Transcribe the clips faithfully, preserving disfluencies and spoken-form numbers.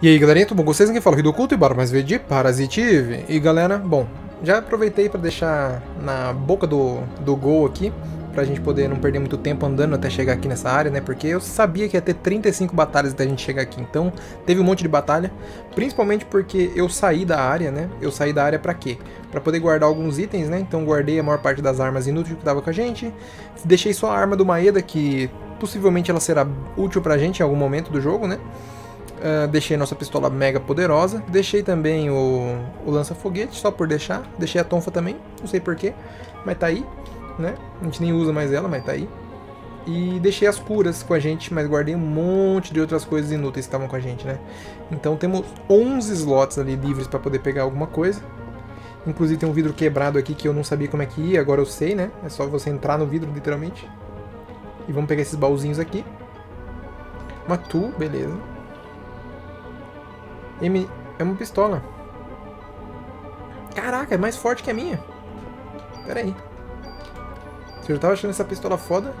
E aí galerinha, tudo bom com vocês? Aqui fala o Ridokuto e bora mais ver de Parasite Eve. E galera, bom, já aproveitei para deixar na boca do, do Gol aqui, pra gente poder não perder muito tempo andando até chegar aqui nessa área, né? Porque eu sabia que ia ter trinta e cinco batalhas até a gente chegar aqui, então teve um monte de batalha, principalmente porque eu saí da área, né? Eu saí da área pra quê? Pra poder guardar alguns itens, né? Então guardei a maior parte das armas inúteis que tava com a gente, deixei só a arma do Maeda, que possivelmente ela será útil pra gente em algum momento do jogo, né? Uh, deixei nossa pistola mega poderosa, deixei também o, o lança-foguete, só por deixar, deixei a tonfa também, não sei porquê, mas tá aí, né? A gente nem usa mais ela, mas tá aí. E deixei as curas com a gente, mas guardei um monte de outras coisas inúteis que estavam com a gente, né? Então temos onze slots ali livres para poder pegar alguma coisa. Inclusive tem um vidro quebrado aqui que eu não sabia como é que ia, agora eu sei, né? É só você entrar no vidro, literalmente. E vamos pegar esses baúzinhos aqui. Matu, beleza. M... É uma pistola. Caraca, é mais forte que a minha. Pera aí. Eu já tava achando essa pistola foda.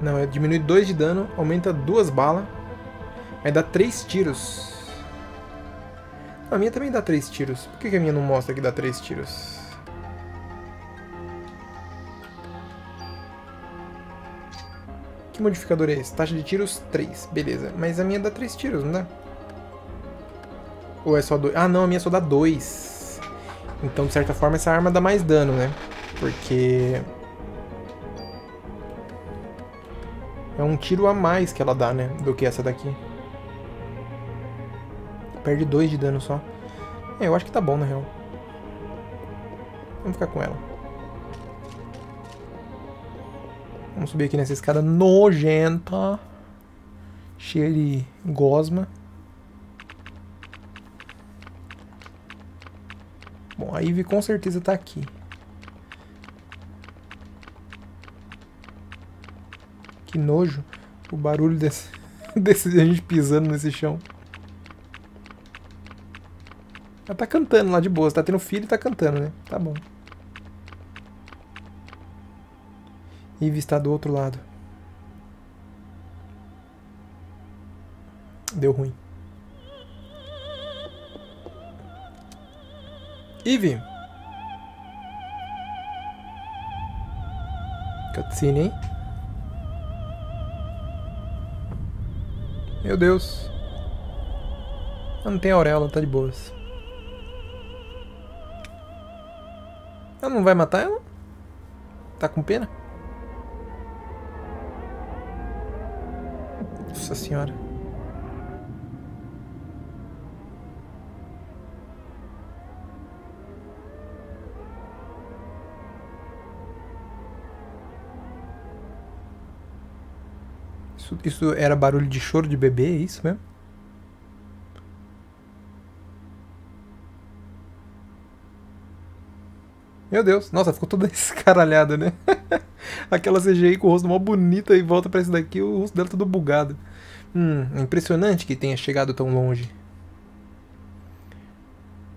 Não, é diminui dois de dano, aumenta duas balas. Aí dá três tiros. A minha também dá três tiros. Por que, que a minha não mostra que dá três tiros? Que modificador é esse? Taxa de tiros três. Beleza. Mas a minha dá três tiros, não dá? Ou é só dois? Ah, não, a minha só dá dois. Então, de certa forma, essa arma dá mais dano, né? Porque é um tiro a mais que ela dá, né? Do que essa daqui. Perde dois de dano só. É, eu acho que tá bom, na real. Vamos ficar com ela. Vamos subir aqui nessa escada nojenta. Cheia de gosma. Bom, a Ivy com certeza tá aqui. Que nojo, o barulho desse, desse a gente pisando nesse chão. Ela tá cantando lá de boa, você tá tendo filho e tá cantando, né? Tá bom. Eve está do outro lado. Deu ruim. Eve! Cutscene, hein? Meu Deus. Ela não tem auréola, tá de boas. Ela não vai matar ela? Tá com pena? Nossa senhora. Isso, isso era barulho de choro de bebê, é isso mesmo? Meu Deus, nossa, ficou toda escaralhada, né? Aquela C G I com o rosto mó bonita e volta pra esse daqui, o rosto dela todo bugado. Hum, é impressionante que tenha chegado tão longe.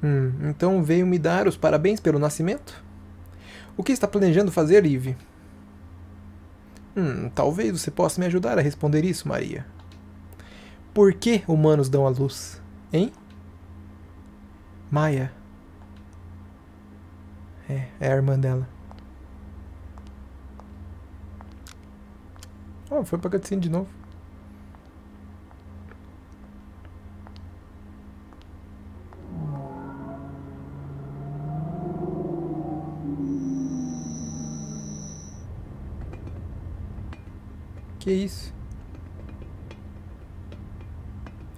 Hum, então veio me dar os parabéns pelo nascimento? O que está planejando fazer, Eve? Hum, talvez você possa me ajudar a responder isso, Maria. Por que humanos dão à luz? Hein? Maya. É, é a irmã dela. Oh, foi pra cutscene de novo. Que isso?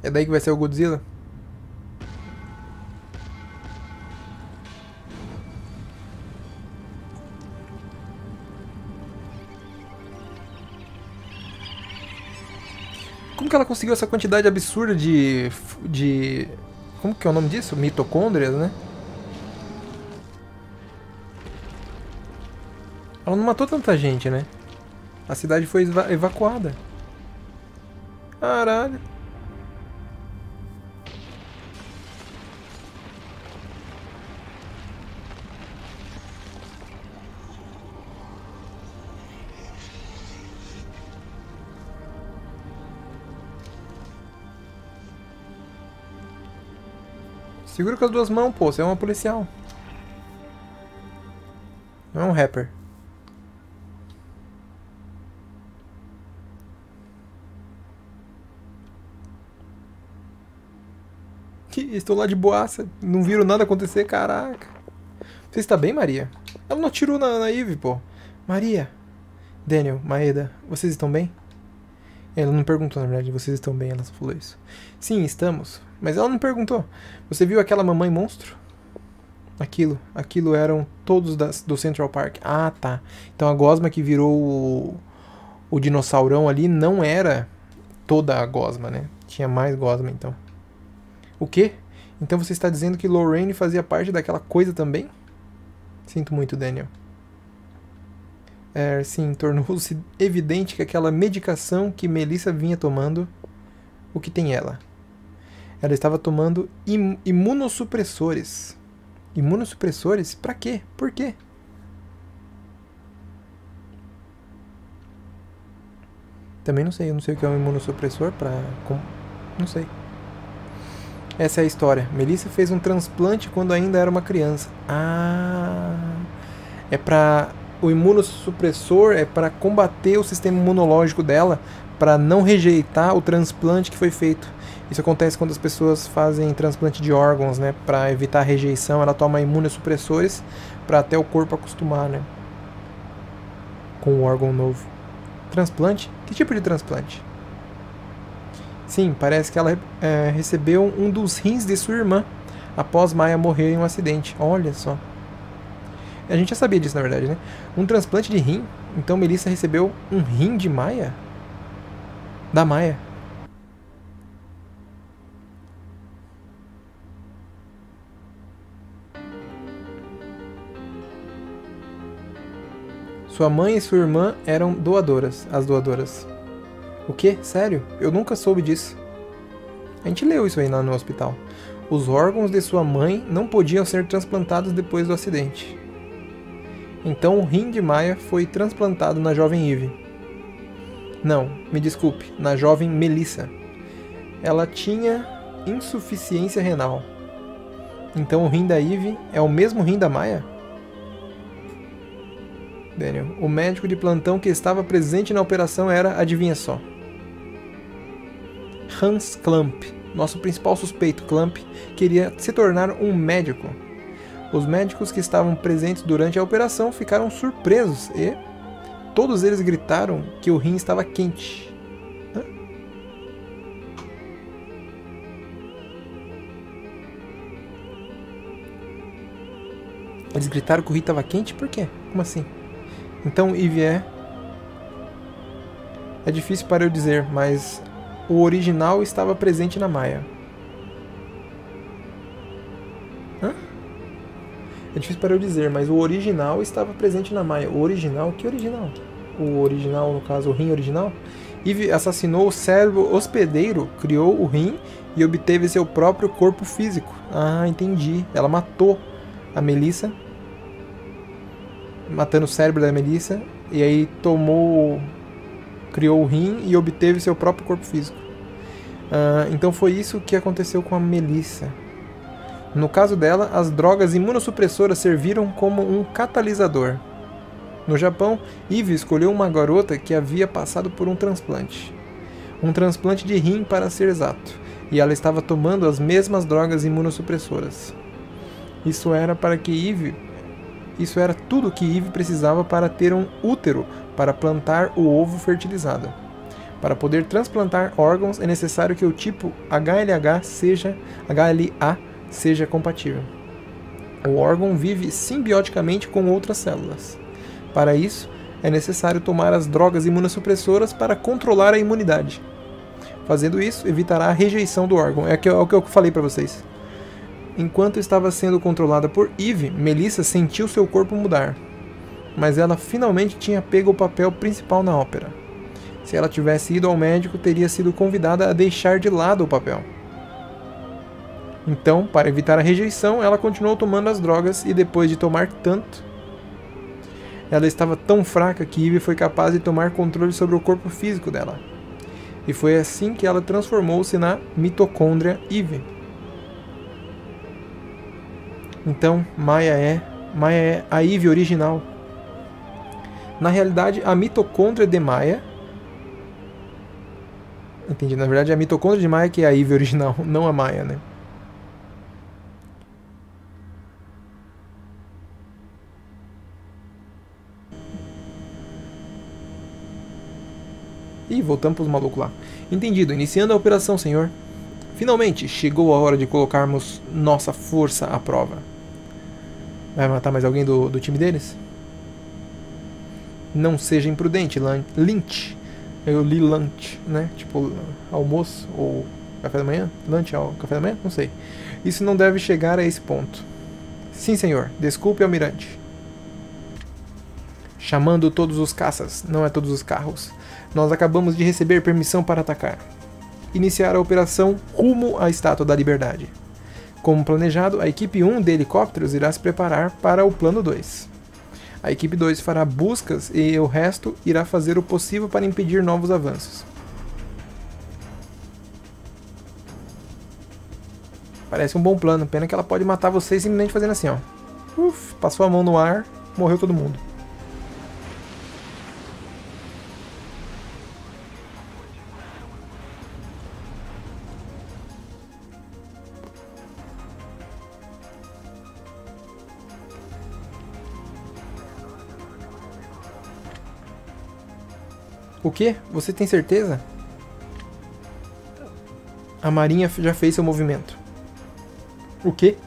É daí que vai ser o Godzilla? Como que ela conseguiu essa quantidade absurda de... de... como que é o nome disso? Mitocôndrias, né? Ela não matou tanta gente, né? A cidade foi evacuada. Caralho. Segura com as duas mãos, pô. Você é uma policial. Não é um rapper. Estou lá de boaça. Não viram nada acontecer, caraca. Você está bem, Maria? Ela não atirou na, na Eve, pô. Maria. Daniel, Maeda, vocês estão bem? Ela não perguntou, na verdade. Vocês estão bem, ela só falou isso. Sim, estamos. Mas ela não perguntou. Você viu aquela mamãe monstro? Aquilo. Aquilo eram todos das, do Central Park. Ah, tá. Então a gosma que virou o, o dinossaurão ali não era toda a gosma, né? Tinha mais gosma, então. O quê? Então você está dizendo que Lorraine fazia parte daquela coisa também? Sinto muito, Daniel. É, sim, tornou-se evidente que aquela medicação que Melissa vinha tomando... O que tem ela? Ela estava tomando im imunossupressores. Imunossupressores? Pra quê? Por quê? Também não sei. Eu não sei o que é um imunossupressor pra... Com... Não sei. Essa é a história. Melissa fez um transplante quando ainda era uma criança. Ah, é pra... O imunossupressor é para combater o sistema imunológico dela, para não rejeitar o transplante que foi feito. Isso acontece quando as pessoas fazem transplante de órgãos, né? Para evitar a rejeição, ela toma imunossupressores para até o corpo acostumar, né? Com o órgão novo. Transplante? Que tipo de transplante? Sim, parece que ela é, recebeu um dos rins de sua irmã após Maya morrer em um acidente. Olha só. A gente já sabia disso, na verdade, né? Um transplante de rim? Então Melissa recebeu um rim de Maya? Da Maya. Sua mãe e sua irmã eram doadoras, as doadoras. O quê? Sério? Eu nunca soube disso. A gente leu isso aí lá no hospital. Os órgãos de sua mãe não podiam ser transplantados depois do acidente. Então o rim de Maya foi transplantado na jovem Eve. Não, me desculpe, na jovem Melissa. Ela tinha insuficiência renal. Então o rim da Eve é o mesmo rim da Maya? Daniel, o médico de plantão que estava presente na operação era, adivinha só? Hans Klamp, nosso principal suspeito. Klamp queria se tornar um médico. Os médicos que estavam presentes durante a operação ficaram surpresos e todos eles gritaram que o rim estava quente. Hã? Eles gritaram que o rim estava quente? Por quê? Como assim? Então, Eve é... É difícil para eu dizer, mas... O original estava presente na Maya. Hã? É difícil para eu dizer, mas o original estava presente na Maya. O original? Que original? O original, no caso, o rim original? Eve assassinou o cérebro hospedeiro, criou o rim e obteve seu próprio corpo físico. Ah, entendi. Ela matou a Melissa. Matando o cérebro da Melissa. E aí tomou... Criou o rim e obteve seu próprio corpo físico. Uh, então foi isso que aconteceu com a Melissa. No caso dela, as drogas imunossupressoras serviram como um catalisador. No Japão, Eve escolheu uma garota que havia passado por um transplante. Um transplante de rim, para ser exato. E ela estava tomando as mesmas drogas imunossupressoras. Isso era para que Eve... Isso era tudo que Eve precisava para ter um útero para plantar o ovo fertilizado. Para poder transplantar órgãos, é necessário que o tipo H L H seja, H L A seja compatível. O órgão vive simbioticamente com outras células. Para isso, é necessário tomar as drogas imunossupressoras para controlar a imunidade. Fazendo isso, evitará a rejeição do órgão. É o que eu falei para vocês. Enquanto estava sendo controlada por Eve, Melissa sentiu seu corpo mudar. Mas ela finalmente tinha pego o papel principal na ópera. Se ela tivesse ido ao médico, teria sido convidada a deixar de lado o papel. Então, para evitar a rejeição, ela continuou tomando as drogas e depois de tomar tanto... Ela estava tão fraca que Eve foi capaz de tomar controle sobre o corpo físico dela. E foi assim que ela transformou-se na mitocôndria Eve. Então, Maya é, Maya é a Eve original. Na realidade, a mitocôndria de Maya... Entendi, na verdade é a mitocôndria de Maya que é a Eve original, não a Maya, né? Ih, voltamos para os malucos lá. Entendido, iniciando a operação, senhor. Finalmente, chegou a hora de colocarmos nossa força à prova. Vai matar mais alguém do, do time deles? Não seja imprudente, Lynch. Eu li lunch, né? Tipo, almoço ou café da manhã? Lunch ao café da manhã? Não sei. Isso não deve chegar a esse ponto. Sim, senhor. Desculpe, almirante. Chamando todos os caças, não é todos os carros. Nós acabamos de receber permissão para atacar. Iniciar a operação rumo à Estátua da Liberdade. Como planejado, a equipe um de helicópteros irá se preparar para o plano dois. A equipe dois fará buscas e o resto irá fazer o possível para impedir novos avanços. Parece um bom plano, pena que ela pode matar vocês simplesmente fazendo assim, ó. Uf, passou a mão no ar, morreu todo mundo. O quê? Você tem certeza? A marinha já fez seu movimento. O quê?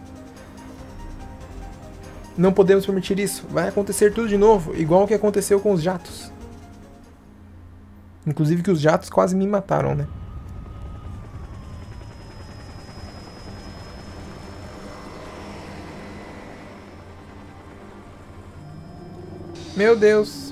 Não podemos permitir isso. Vai acontecer tudo de novo, igual o que aconteceu com os jatos. Inclusive que os jatos quase me mataram, né? Meu Deus!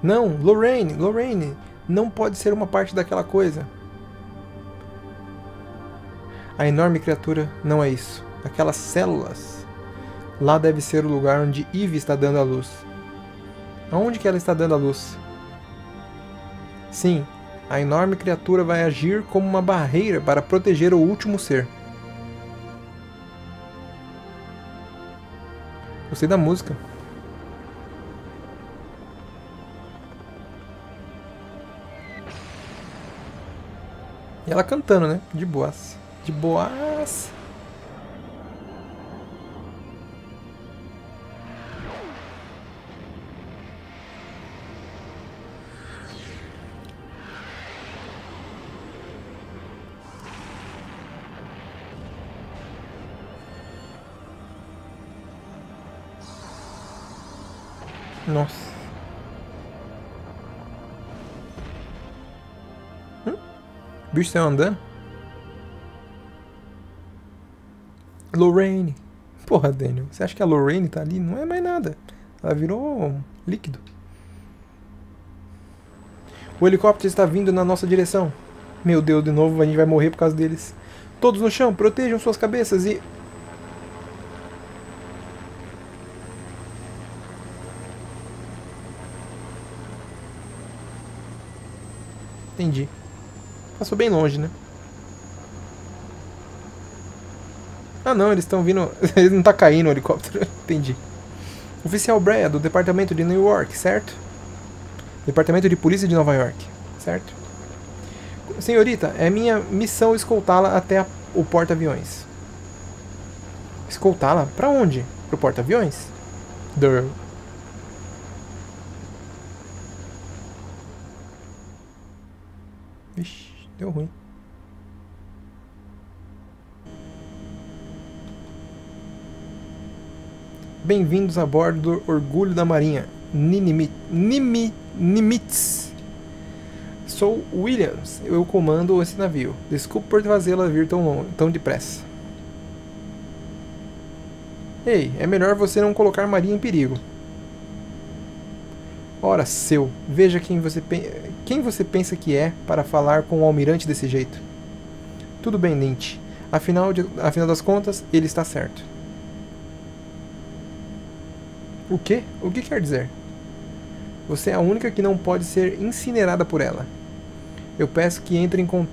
Não, Lorraine, Lorraine, não pode ser uma parte daquela coisa. A enorme criatura não é isso. Aquelas células. Lá deve ser o lugar onde Eve está dando a luz. Aonde que ela está dando a luz? Sim, a enorme criatura vai agir como uma barreira para proteger o último ser. Gostei da música. E ela cantando, né? De boas. De boas. Nossa. O bicho saiu andando. Lorraine. Porra, Daniel. Você acha que a Lorraine tá ali? Não é mais nada. Ela virou líquido. O helicóptero está vindo na nossa direção. Meu Deus, de novo a gente vai morrer por causa deles. Todos no chão, protejam suas cabeças e... Entendi. Passou bem longe, né? Ah não, eles estão vindo... Ele não tá caindo o helicóptero. Entendi. Oficial Brea, do Departamento de New York, certo? Departamento de Polícia de Nova York, certo? Senhorita, é minha missão escoltá-la até a... o porta-aviões. Escoltá-la? Pra onde? Pro porta-aviões? Durr. Vixe. Deu ruim. Bem-vindos a bordo do Orgulho da Marinha. Nimitz. Nimi, Nimitz. Sou Williams. Eu comando esse navio. Desculpe por fazê-la vir tão longe, tão depressa. Ei, é melhor você não colocar Maria em perigo. Ora, seu, veja quem você, pe... quem você pensa que é para falar com o almirante desse jeito. Tudo bem, Lynch. Afinal, de, afinal das contas, ele está certo. O quê? O que quer dizer? Você é a única que não pode ser incinerada por ela. Eu peço que entre em,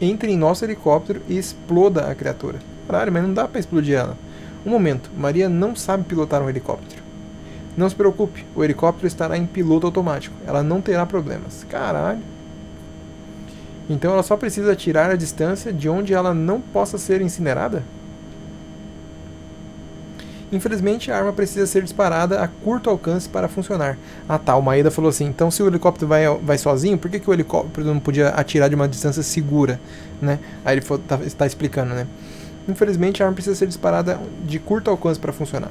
entre em nosso helicóptero e exploda a criatura. Caralho, mas não dá pra explodir ela. Um momento, Maria não sabe pilotar um helicóptero. Não se preocupe, o helicóptero estará em piloto automático. Ela não terá problemas. Caralho. Então ela só precisa atirar a distância de onde ela não possa ser incinerada? Infelizmente, a arma precisa ser disparada a curto alcance para funcionar. Ah tá, o Maeda falou assim, então se o helicóptero vai, vai sozinho, por que, que o helicóptero não podia atirar de uma distância segura? Né? Aí ele foi, tá, está explicando, né? Infelizmente, a arma precisa ser disparada de curto alcance para funcionar.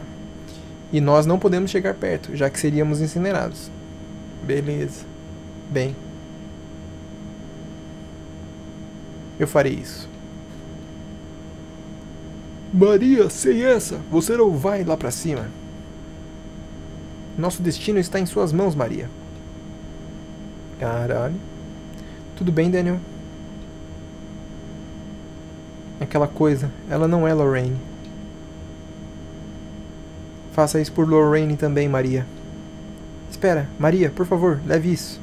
E nós não podemos chegar perto, já que seríamos incinerados. Beleza. Bem. Eu farei isso. Maria, sem essa, você não vai lá pra cima. Nosso destino está em suas mãos, Maria. Caralho. Tudo bem, Daniel. Aquela coisa, ela não é Lorraine. Faça isso por Lorraine também, Maria. Espera, Maria, por favor, leve isso.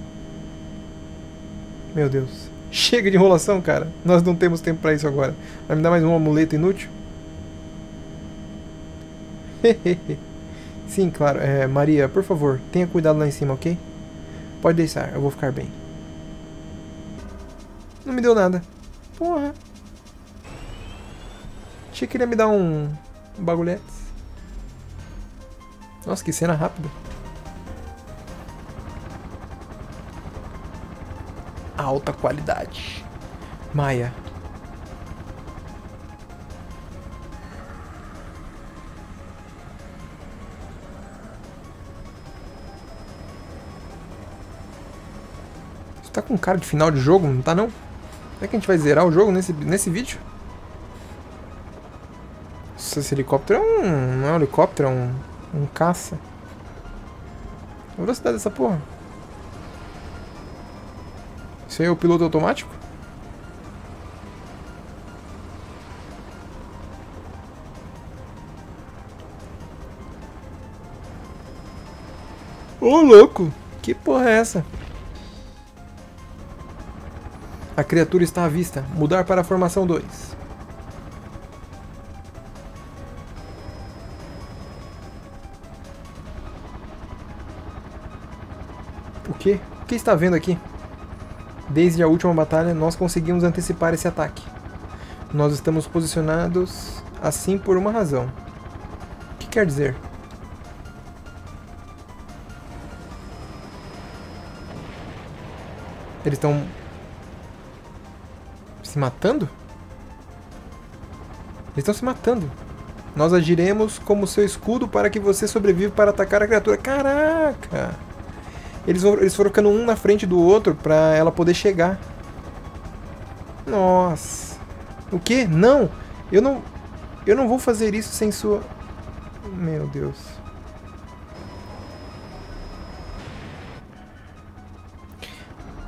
Meu Deus. Chega de enrolação, cara. Nós não temos tempo pra isso agora. Vai me dar mais um amuleto inútil? Sim, claro. É, Maria, por favor, tenha cuidado lá em cima, ok? Pode deixar, eu vou ficar bem. Não me deu nada. Porra. Achei que ele ia me dar um... um bagulhete. Nossa, que cena rápida. Alta qualidade. Maya. Tá com cara de final de jogo, não tá não? Será que a gente vai zerar o jogo nesse, nesse vídeo? Nossa, esse helicóptero é um... não é um helicóptero, é um, um caça. A velocidade dessa porra. Isso aí é o piloto automático? Ô, louco! Que porra é essa? A criatura está à vista. Mudar para a formação dois. O que? O que está vendo aqui? Desde a última batalha, nós conseguimos antecipar esse ataque. Nós estamos posicionados assim por uma razão. O que quer dizer? Eles estão... se matando? Eles estão se matando. Nós agiremos como seu escudo para que você sobreviva para atacar a criatura. Caraca! Eles, eles foram ficando um na frente do outro para ela poder chegar. Nossa! O quê? Não! Eu não... eu não vou fazer isso sem sua... Meu Deus.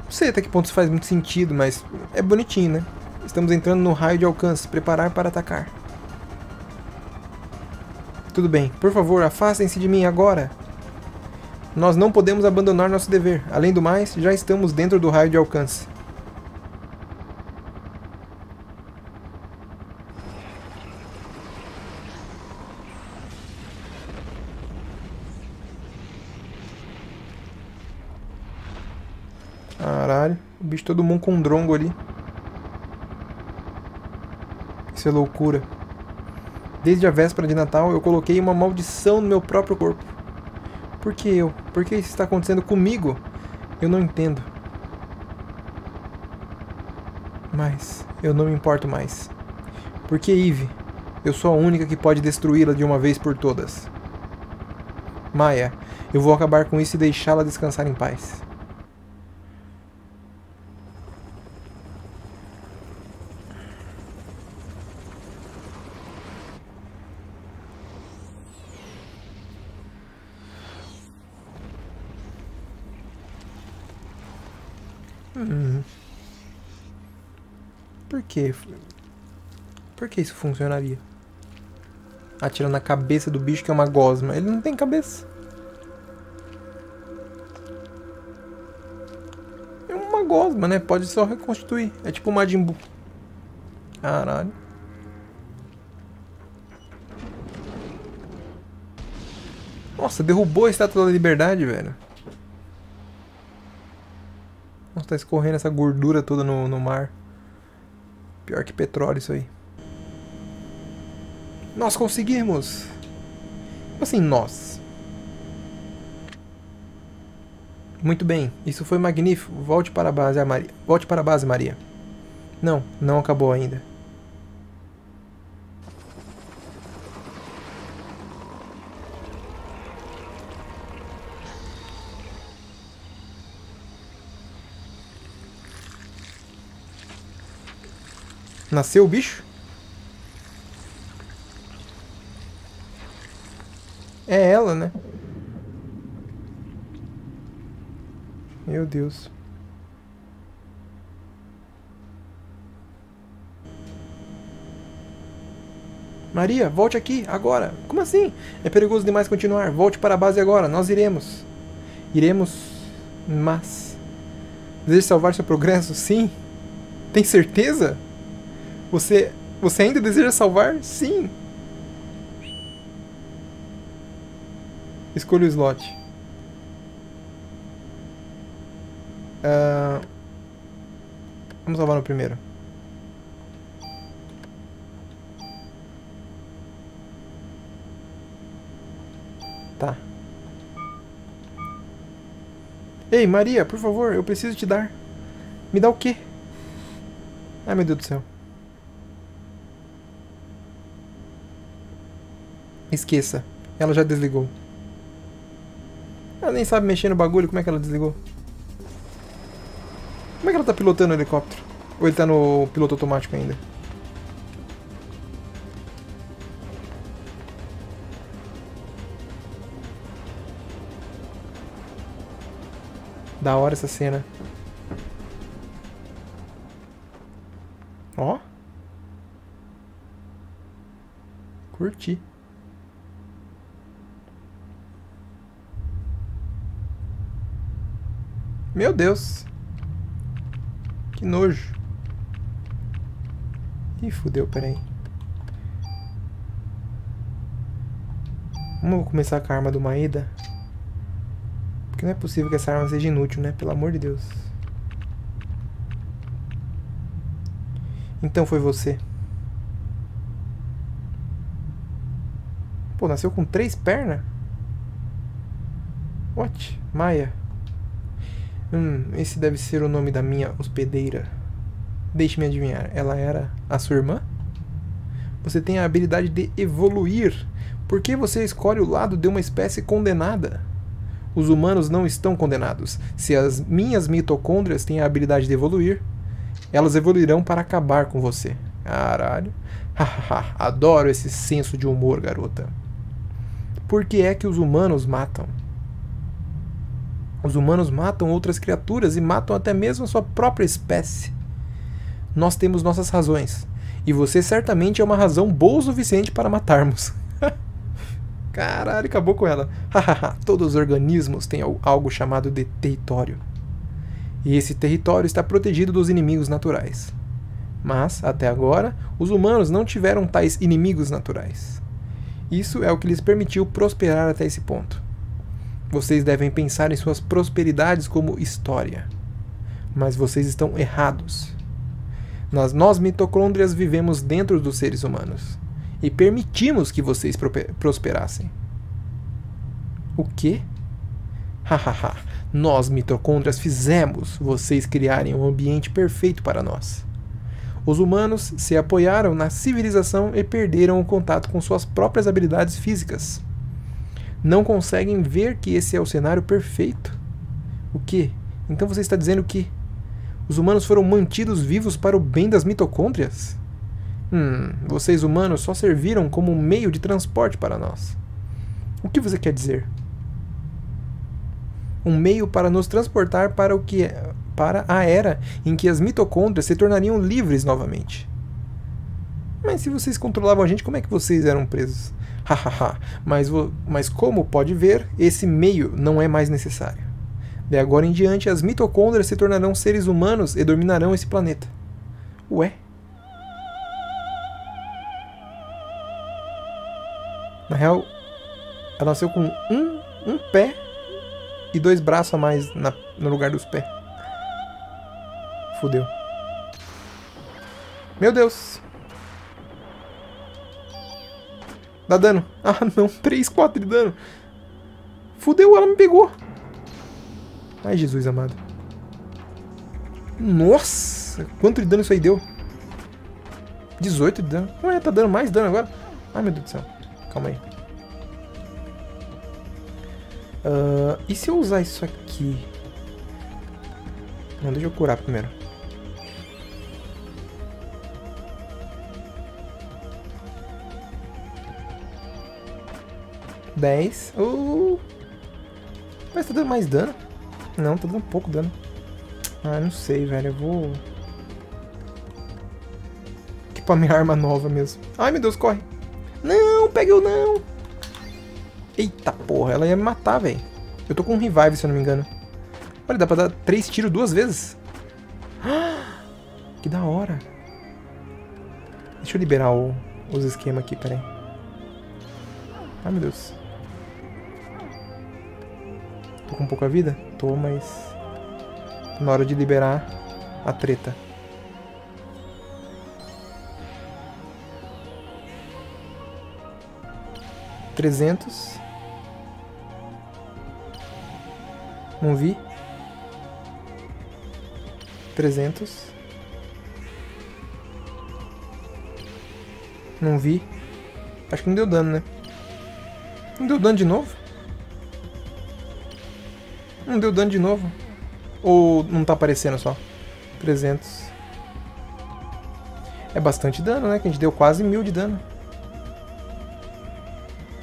Não sei até que ponto isso faz muito sentido, mas é bonitinho, né? Estamos entrando no raio de alcance. Preparar para atacar. Tudo bem. Por favor, afastem-se de mim agora. Nós não podemos abandonar nosso dever. Além do mais, já estamos dentro do raio de alcance. Caralho. O bicho todo mundo com um drongo ali. Isso é loucura. Desde a véspera de Natal, eu coloquei uma maldição no meu próprio corpo. Por que eu? Por que isso está acontecendo comigo? Eu não entendo. Mas eu não me importo mais. Por que Eve? Eu sou a única que pode destruí-la de uma vez por todas. Maya, eu vou acabar com isso e deixá-la descansar em paz. Por que? Por que isso funcionaria? Atira na cabeça do bicho que é uma gosma. Ele não tem cabeça. É uma gosma, né? Pode só reconstituir. É tipo um Majin Buu. Caralho. Nossa, derrubou a Estátua da Liberdade, velho. Nossa, tá escorrendo essa gordura toda no, no mar. Pior que petróleo isso aí. Nós conseguimos! Assim, nós. Muito bem, isso foi magnífico. Volte para a base, Maria. Volte para a base, Maria. Não, não acabou ainda. Nasceu o bicho? É ela, né? Meu Deus. Maria, volte aqui, agora. Como assim? É perigoso demais continuar. Volte para a base agora. Nós iremos. Iremos, mas... Deseja salvar seu progresso? Sim. Tem certeza? Você... Você ainda deseja salvar? Sim. Escolha o slot. Uh, vamos salvar no primeiro. Tá. Ei, Maria, por favor, eu preciso te dar. Me dá o quê? Ai, meu Deus do céu. Esqueça. Ela já desligou. Ela nem sabe mexer no bagulho, como é que ela desligou? Como é que ela tá pilotando o helicóptero? Ou ele tá no piloto automático ainda? Da hora essa cena. Ó. Curti. Meu Deus. Que nojo. Ih, fudeu, peraí. Vamos começar com a arma do Maeda. Porque não é possível que essa arma seja inútil, né? Pelo amor de Deus. Então foi você. Pô, nasceu com três pernas? What? Maya. Hum, esse deve ser o nome da minha hospedeira. Deixe-me adivinhar, ela era a sua irmã? Você tem a habilidade de evoluir. Por que você escolhe o lado de uma espécie condenada? Os humanos não estão condenados. Se as minhas mitocôndrias têm a habilidade de evoluir, elas evoluirão para acabar com você. Caralho. Adoro esse senso de humor, garota. Por que é que os humanos matam? Os humanos matam outras criaturas e matam até mesmo a sua própria espécie. Nós temos nossas razões. E você certamente é uma razão boa o suficiente para matarmos. Caralho, acabou com ela. Todos os organismos têm algo chamado de território. E esse território está protegido dos inimigos naturais. Mas, até agora, os humanos não tiveram tais inimigos naturais. Isso é o que lhes permitiu prosperar até esse ponto. Vocês devem pensar em suas prosperidades como história. Mas vocês estão errados. Nós, nós mitocôndrias, vivemos dentro dos seres humanos. E permitimos que vocês prosperassem. O quê? Hahaha. Nós, mitocôndrias, fizemos vocês criarem um ambiente perfeito para nós. Os humanos se apoiaram na civilização e perderam o contato com suas próprias habilidades físicas. Não conseguem ver que esse é o cenário perfeito? O quê? Então você está dizendo que os humanos foram mantidos vivos para o bem das mitocôndrias? Hum, vocês humanos só serviram como um meio de transporte para nós. O que você quer dizer? Um meio para nos transportar para o que é, para a era em que as mitocôndrias se tornariam livres novamente. Mas se vocês controlavam a gente, como é que vocês eram presos? Hahaha, mas, mas como pode ver, esse meio não é mais necessário. De agora em diante, as mitocôndrias se tornarão seres humanos e dominarão esse planeta. Ué? Na real, ela nasceu com um, um pé e dois braços a mais na, no lugar dos pés. Fudeu. Meu Deus! Dá dano. Ah, não. três, quatro de dano. Fudeu, ela me pegou. Ai, Jesus amado. Nossa! Quanto de dano isso aí deu? dezoito de dano. Ué, tá dando mais dano agora. Ai, meu Deus do céu. Calma aí. Uh, e se eu usar isso aqui? Não, deixa eu curar primeiro. dez. Uh, mas tá dando mais dano? Não, tá dando pouco dano. Ah, não sei, velho. Eu vou equipar minha arma nova mesmo. Ai, meu Deus, corre. Não, peguei eu não. Eita porra, ela ia me matar, velho. Eu tô com um revive, se eu não me engano. Olha, dá pra dar três tiros duas vezes. Ah, que da hora. Deixa eu liberar o, os esquemas aqui, peraí. Ai, meu Deus. Tô com pouca vida? Tô, mas... na hora de liberar a treta. trezentos. Não vi. trezentos. Não vi. Acho que não deu dano, né? Não deu dano de novo? Não deu dano de novo? Ou não tá aparecendo só? trezentos. É bastante dano, né? Que a gente deu quase mil de dano.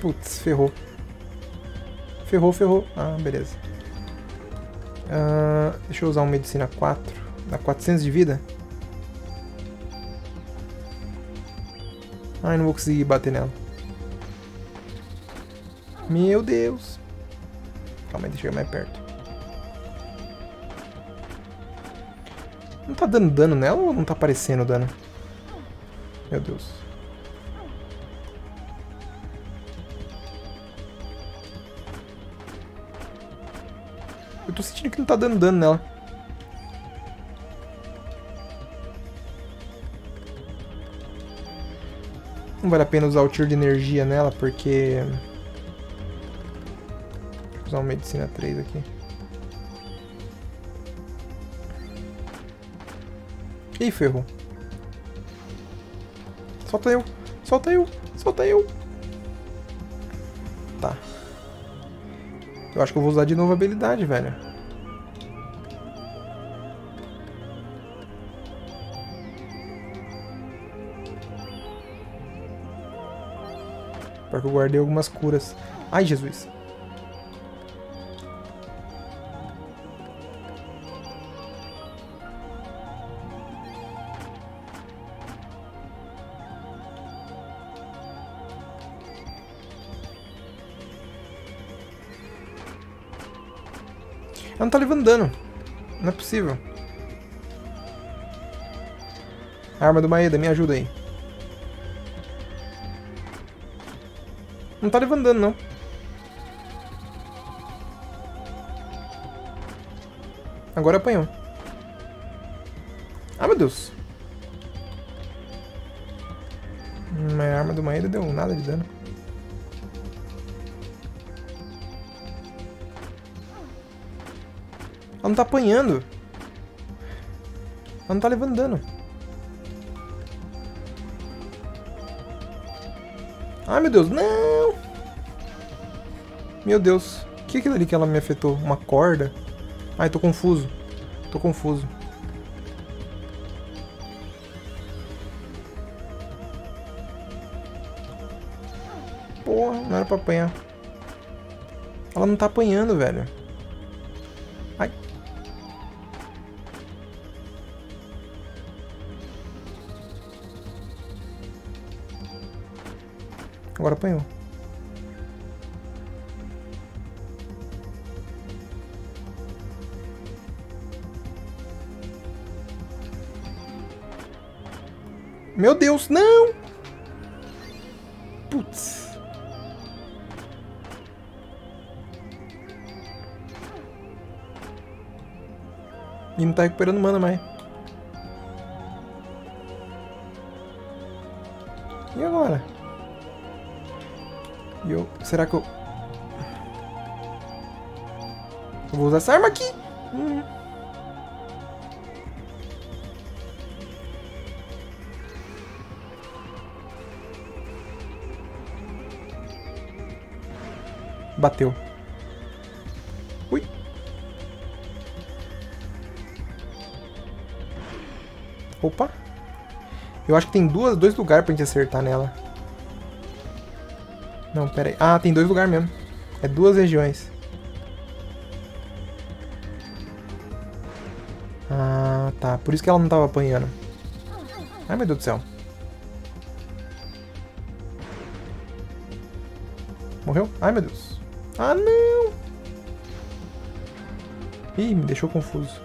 Putz, ferrou. Ferrou, ferrou. Ah, beleza. Uh, deixa eu usar uma medicina quatro. Dá quatrocentos de vida. Ai, não vou conseguir bater nela. Meu Deus. Calma aí, deixa eu chegar mais perto. Não tá dando dano nela ou não tá aparecendo dano? Meu Deus. Eu tô sentindo que não tá dando dano nela. Não vale a pena usar o tiro de energia nela, porque... vou usar uma medicina três aqui. Ih, ferrou. Solta eu. Solta eu. Solta eu. Tá. Eu acho que eu vou usar de novo a habilidade, velho. Pior que eu guardei algumas curas. Ai, Jesus. Ela não tá levando dano. Não é possível. A arma do Maeda, me ajuda aí. Não tá levando dano, não. Agora apanhou. Ah, meu Deus. A arma do Maeda deu nada de dano. Ela não tá apanhando. Ela não tá levando dano. Ai, meu Deus. Não! Meu Deus. O que é aquilo ali que ela me afetou? Uma corda? Ai, tô confuso. Tô confuso. Porra, não era pra apanhar. Ela não tá apanhando, velho. Agora apanhou. Meu Deus, não! Putz. E não tá recuperando mana mais. E agora? E eu... Será que eu... Eu vou usar essa arma aqui! Hum. Bateu. Ui. Opa. Eu acho que tem duas, dois lugares pra gente acertar nela. Não, pera aí. Ah, tem dois lugares mesmo. É duas regiões. Ah, tá. Por isso que ela não tava apanhando. Ai, meu Deus do céu. Morreu? Ai, meu Deus. Ah, não! Ih, me deixou confuso.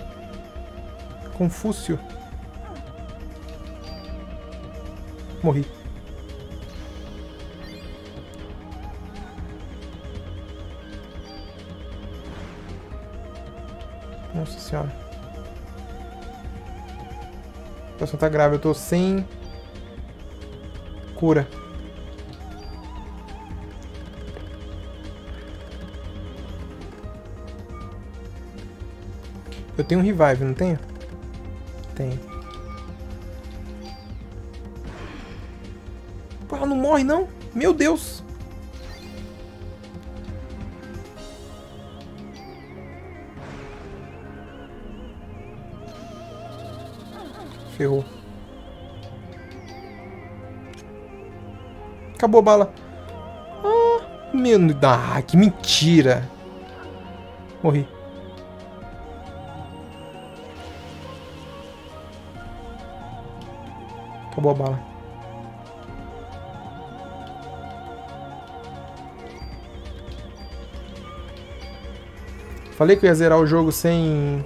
Confúcio. Morri. Nossa senhora. A situação tá grave, eu tô sem... cura. Eu tenho um revive, não tenho? Tenho. Pô, ela não morre, não? Meu Deus! Ferrou. Acabou a bala. Ah, meu... Ah, que mentira! Morri. Acabou a bala. Falei que eu ia zerar o jogo sem...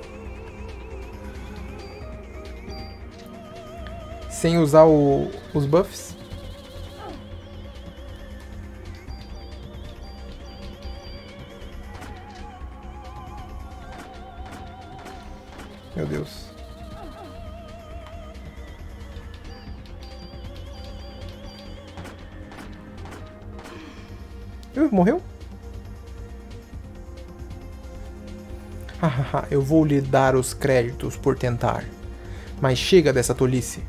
Sem usar o... os buffs. Meu Deus. Morreu? Hahaha, eu vou lhe dar os créditos por tentar. Mas chega dessa tolice.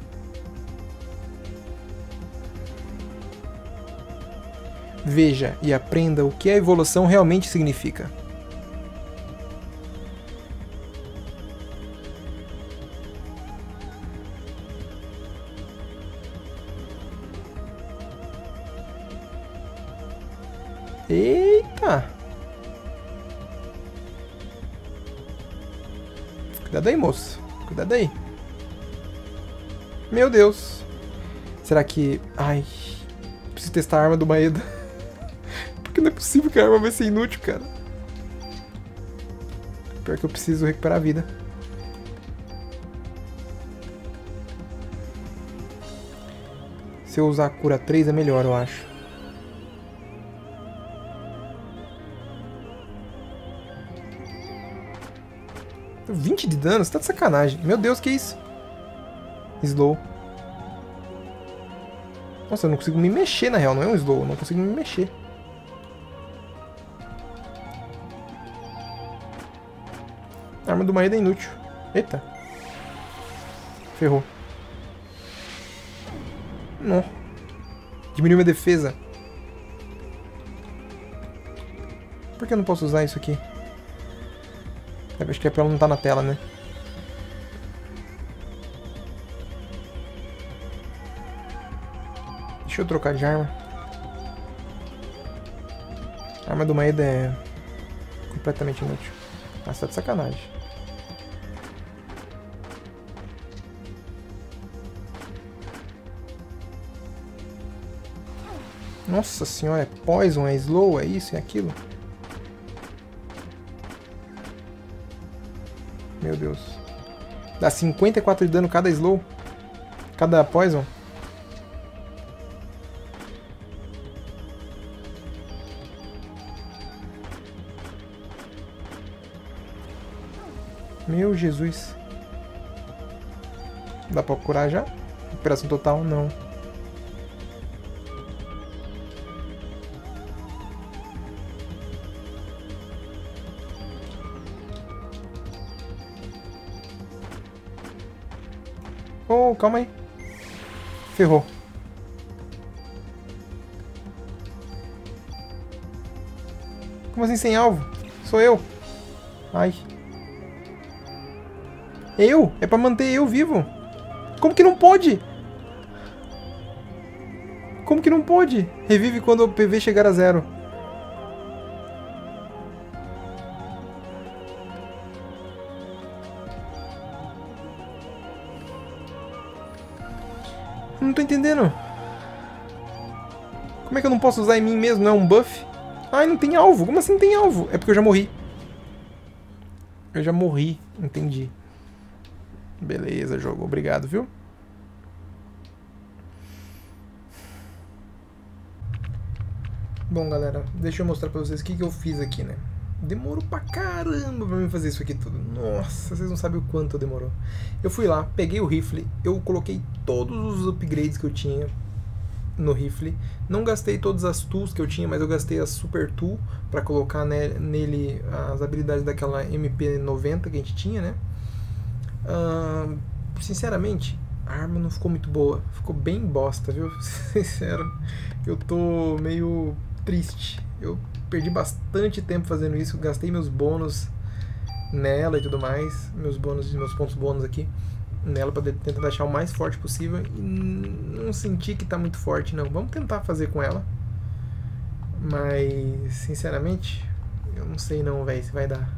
Veja e aprenda o que a evolução realmente significa. Eita! Cuidado aí, moço. Cuidado aí. Meu Deus. Será que... Ai. Preciso testar a arma do Maeda. Porque não é possível que a arma vai ser inútil, cara. Pior que eu preciso recuperar a vida. Se eu usar a cura três é melhor, eu acho. vinte de dano? Você tá de sacanagem. Meu Deus, que isso? Slow. Nossa, eu não consigo me mexer, na real. Não é um slow. Eu não consigo me mexer. A arma do marido é inútil. Eita. Ferrou. Não. Diminuiu minha defesa. Por que eu não posso usar isso aqui? Acho que é pra ela não estar na tela, né? Deixa eu trocar de arma. A arma do Maeda é completamente inútil. Nossa, tá de sacanagem. Nossa senhora, é poison, é slow, é isso, é aquilo. Meu Deus. Dá cinquenta e quatro de dano cada slow. Cada poison. Meu Jesus. Dá pra curar já? Recuperação total, não. Oh, calma aí. Ferrou. Como assim sem alvo? Sou eu. Ai. Eu? É pra manter eu vivo. Como que não pode? Como que não pode? Revive quando o P V chegar a zero. Não tô entendendo. Como é que eu não posso usar em mim mesmo? Não é um buff? Ai, não tem alvo. Como assim não tem alvo? É porque eu já morri. Eu já morri. Entendi. Beleza, jogo. Obrigado, viu? Bom, galera, deixa eu mostrar pra vocês o que, que eu fiz aqui, né? Demorou pra caramba pra mim fazer isso aqui tudo. Nossa, vocês não sabem o quanto demorou. Eu fui lá, peguei o rifle, eu coloquei todos os upgrades que eu tinha no rifle. Não gastei todas as tools que eu tinha, mas eu gastei a super tool pra colocar nele as habilidades daquela M P noventa que a gente tinha, né? Uh, sinceramente, a arma não ficou muito boa. Ficou bem bosta, viu? Sincero, eu tô meio triste. Eu perdi bastante tempo fazendo isso. Gastei meus bônus nela e tudo mais. Meus bônus, meus pontos bônus aqui nela pra tentar deixar o mais forte possível. E não senti que tá muito forte, não. Vamos tentar fazer com ela. Mas, sinceramente, eu não sei não, velho, se vai dar.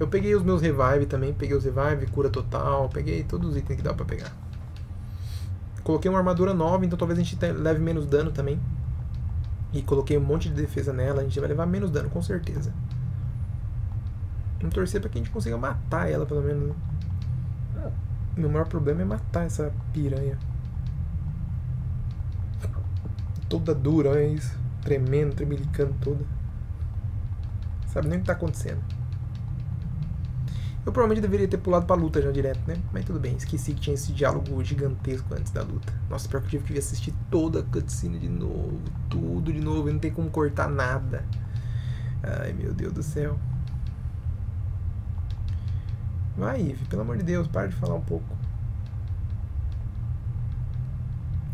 Eu peguei os meus revive também, peguei os revive, cura total, peguei todos os itens que dá pra pegar. Coloquei uma armadura nova, então talvez a gente leve menos dano também. E coloquei um monte de defesa nela, a gente vai levar menos dano, com certeza. Vamos torcer pra que a gente consiga matar ela, pelo menos. Meu maior problema é matar essa piranha. Toda dura, olha isso. Tremendo, tremelicando toda. Sabe nem o que tá acontecendo. Eu provavelmente deveria ter pulado pra luta já direto, né? Mas tudo bem, esqueci que tinha esse diálogo gigantesco antes da luta. Nossa, pior que eu tive que assistir toda a cutscene de novo, tudo de novo, e não tem como cortar nada. Ai, meu Deus do céu. Vai, Eve, pelo amor de Deus, para de falar um pouco.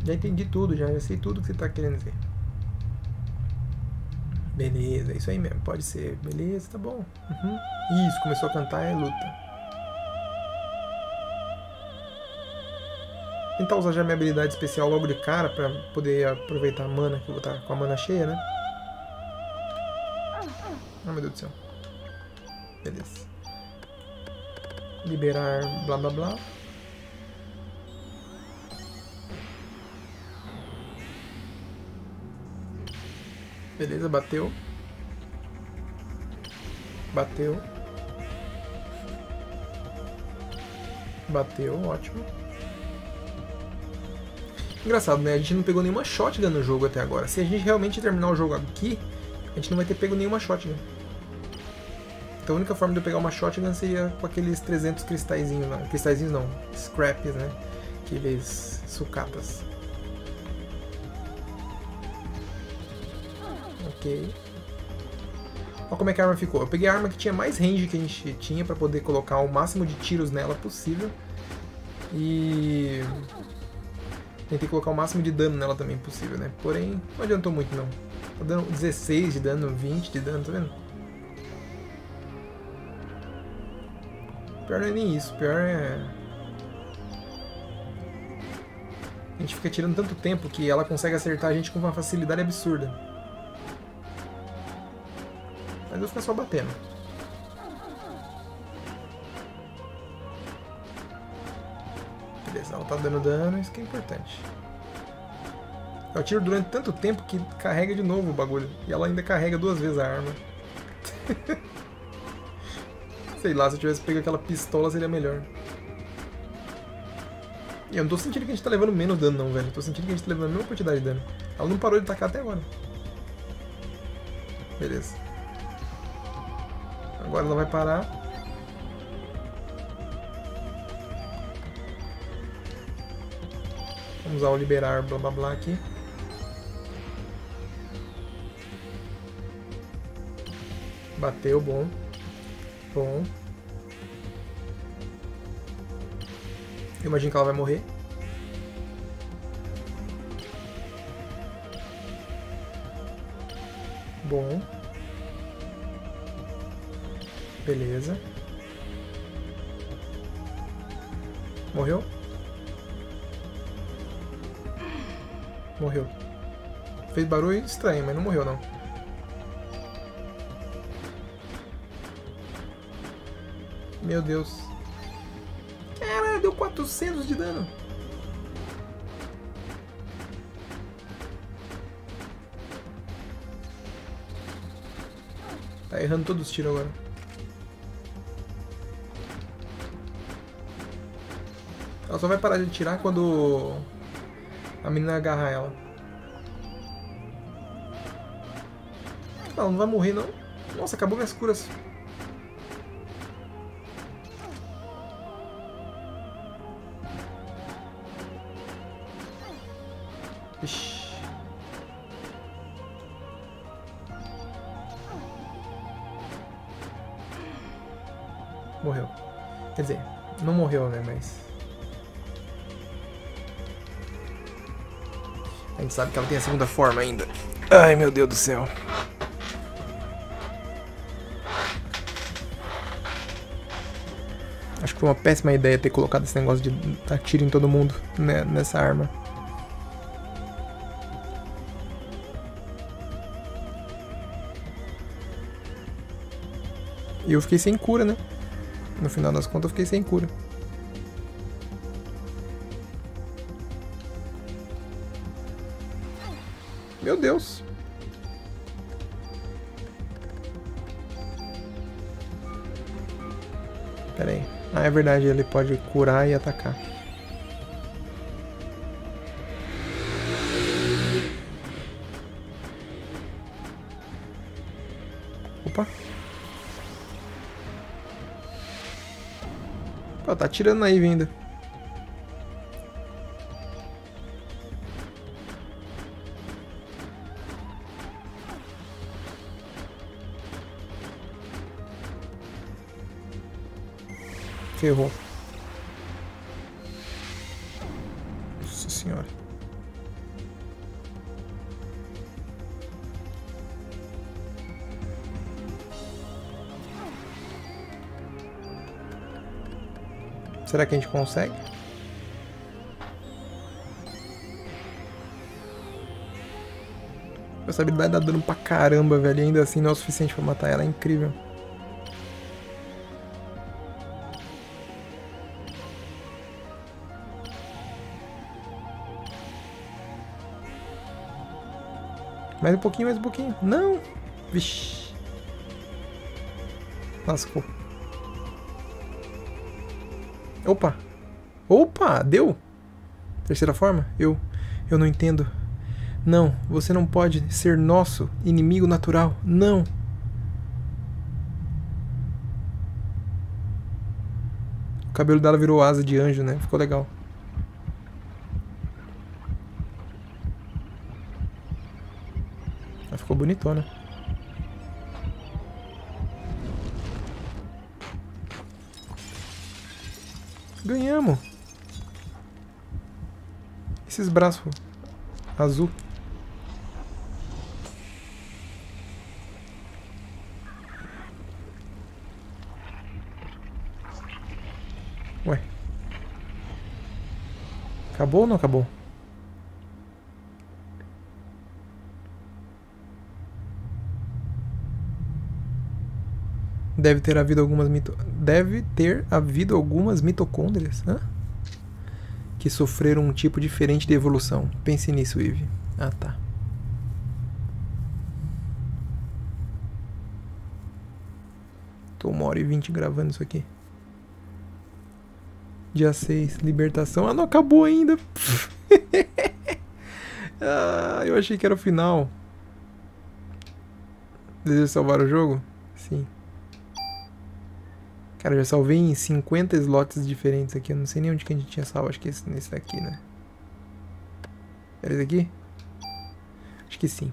Já entendi tudo, já, já sei tudo que você tá querendo dizer. Beleza, é isso aí mesmo, pode ser. Beleza, tá bom. Uhum. Isso, começou a cantar, é luta. Tentar usar já minha habilidade especial logo de cara pra poder aproveitar a mana, que eu vou estar com a mana cheia, né? Ah, meu Deus do céu. Beleza. Liberar blá blá blá. Beleza, bateu. Bateu. Bateu, ótimo. Engraçado, né? A gente não pegou nenhuma shotgun no jogo até agora. Se a gente realmente terminar o jogo aqui, a gente não vai ter pego nenhuma shotgun. Então a única forma de eu pegar uma shotgun seria com aqueles trezentos cristalzinhos, não. Cristalzinhos não, scraps, né? Aqueles sucatas. Ok. Olha como é que a arma ficou. Eu peguei a arma que tinha mais range que a gente tinha pra poder colocar o máximo de tiros nela possível. E... tentei colocar o máximo de dano nela também possível, né? Porém, não adiantou muito não. Tá dando dezesseis de dano, vinte de dano, tá vendo? O pior não é nem isso, o pior é... a gente fica tirando tanto tempo que ela consegue acertar a gente com uma facilidade absurda. Mas eu fico só batendo. Beleza, ela tá dando dano, isso que é importante. Eu atiro durante tanto tempo que carrega de novo o bagulho. E ela ainda carrega duas vezes a arma. Sei lá, se eu tivesse pego aquela pistola seria melhor. E eu não tô sentindo que a gente tá levando menos dano não, velho. Eu tô sentindo que a gente tá levando a mesma quantidade de dano. Ela não parou de tacar até agora. Beleza. Agora ela vai parar. Vamos usar o liberar blá blá blá aqui. Bateu, bom. Bom. Eu imagino que ela vai morrer. Bom. Beleza. Morreu? Morreu. Fez barulho estranho, mas não morreu não. Meu Deus. Caralho, deu quatrocentos de dano. Tá errando todos os tiros agora. Ela só vai parar de atirar quando a menina agarrar ela. Ela não vai morrer não. Nossa, acabou minhas curas. Ixi. Morreu. Quer dizer, não morreu, né, mas... A gente sabe que ela tem a segunda forma ainda. Ai, meu Deus do céu. Acho que foi uma péssima ideia ter colocado esse negócio de dar tiro em todo mundo, né, nessa arma. E eu fiquei sem cura, né? No final das contas eu fiquei sem cura. Meu Deus! Pera aí. Ah, é verdade, ele pode curar e atacar. Opa! Pô, tá atirando na Eve ainda. Ferrou. Nossa senhora. Será que a gente consegue? Essa habilidade dá dano pra caramba, velho. E ainda assim não é o suficiente pra matar ela. É incrível. Mais um pouquinho, mais um pouquinho. Não! Vixe. Lascou. Opa! Opa! Deu! Terceira forma? Eu... Eu não entendo. Não, você não pode ser nosso inimigo natural. Não! O cabelo dela virou asa de anjo, né? Ficou legal. Ficou bonitona. Ganhamos! Esses braços azul. Ué. Acabou ou não acabou? Deve ter havido algumas mito... Deve ter havido algumas mitocôndrias, hã? Que sofreram um tipo diferente de evolução. Pense nisso, Eve. Ah, tá. Tô uma hora e vinte gravando isso aqui. Dia seis, libertação. Ah, não acabou ainda. Ah, eu achei que era o final. Deseja salvar o jogo? Sim. Cara, eu já salvei em cinquenta slots diferentes aqui. Eu não sei nem onde que a gente tinha salvo. Acho que esse, nesse daqui, né? Era esse aqui? Acho que sim.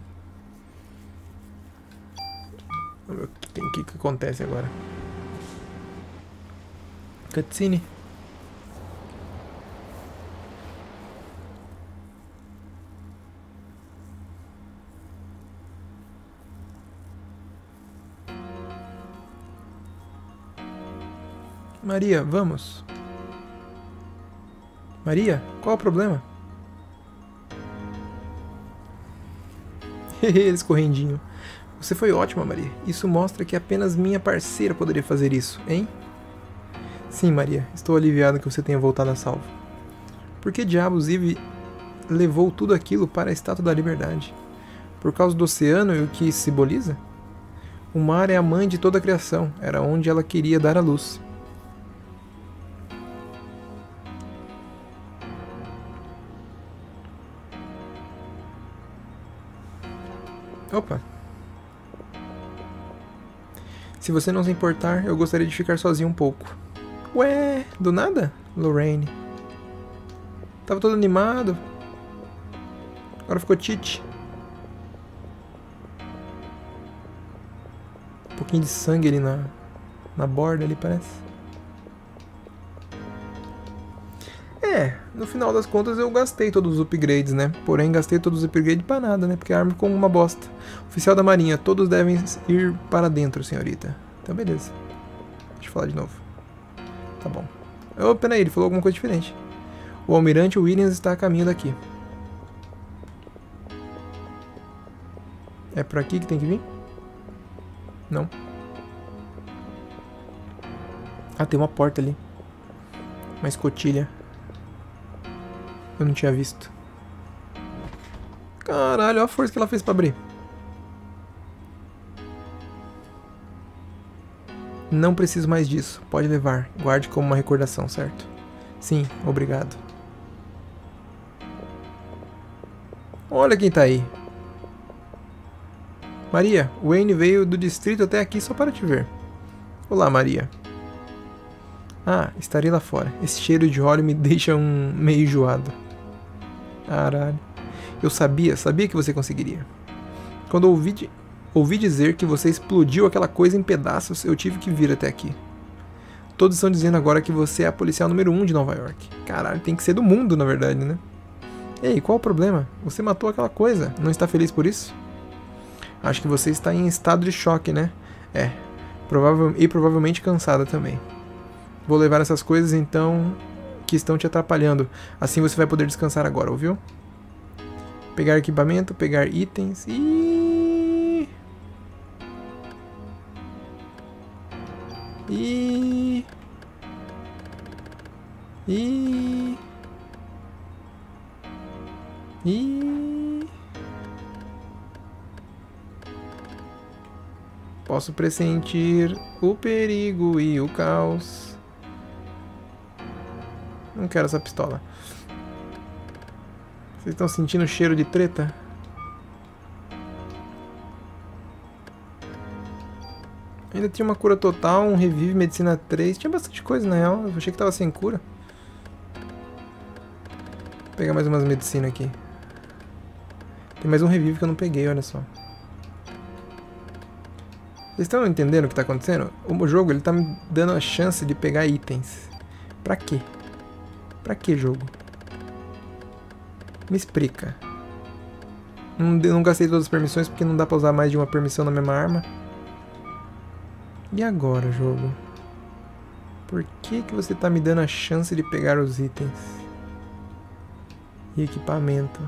O que, que acontece agora? Cutscene. Maria, vamos. Maria, qual é o problema? Eles correndinho. Você foi ótima, Maria. Isso mostra que apenas minha parceira poderia fazer isso, hein? Sim, Maria. Estou aliviado que você tenha voltado a salvo. Por que diabos Eve levou tudo aquilo para a Estátua da Liberdade? Por causa do oceano e o que simboliza? O mar é a mãe de toda a criação. Era onde ela queria dar a luz. Opa. Se você não se importar, eu gostaria de ficar sozinho um pouco. Ué, do nada? Lorraine. Tava todo animado. Agora ficou tite. Um pouquinho de sangue ali na, na borda ali, parece. É, no final das contas eu gastei todos os upgrades, né? Porém, gastei todos os upgrades pra nada, né? Porque a arma ficou uma bosta. Oficial da Marinha, todos devem ir para dentro, senhorita. Então, beleza. Deixa eu falar de novo. Tá bom. Oh, peraí, ele falou alguma coisa diferente. O almirante Williams está a caminho daqui. É por aqui que tem que vir? Não. Ah, tem uma porta ali. Uma escotilha. Eu não tinha visto. Caralho, olha a força que ela fez pra abrir. Não preciso mais disso. Pode levar. Guarde como uma recordação, certo? Sim, obrigado. Olha quem tá aí. Maria, Wayne veio do distrito até aqui só para te ver. Olá, Maria. Ah, estarei lá fora. Esse cheiro de óleo me deixa um meio enjoado. Caralho. Eu sabia, sabia que você conseguiria. Quando ouvi, de... ouvi dizer que você explodiu aquela coisa em pedaços, eu tive que vir até aqui. Todos estão dizendo agora que você é a policial número um de Nova York. Caralho, tem que ser do mundo, na verdade, né? Ei, qual o problema? Você matou aquela coisa. Não está feliz por isso? Acho que você está em estado de choque, né? É. Provavel... E provavelmente cansada também. Vou levar essas coisas, então, que estão te atrapalhando. Assim você vai poder descansar agora, ouviu? Pegar equipamento, pegar itens e... E... E... E... Posso pressentir o perigo e o caos... Não quero essa pistola. Vocês estão sentindo o cheiro de treta? Ainda tinha uma cura total, um revive, medicina três. Tinha bastante coisa, na real. Eu achei que tava sem cura. Vou pegar mais umas medicinas aqui. Tem mais um revive que eu não peguei, olha só. Vocês estão entendendo o que tá acontecendo? O jogo, ele tá me dando a chance de pegar itens. Pra quê? Pra que jogo? Me explica. Não, não gastei todas as permissões porque não dá pra usar mais de uma permissão na mesma arma. E agora, jogo? Por que que você tá me dando a chance de pegar os itens? E equipamento.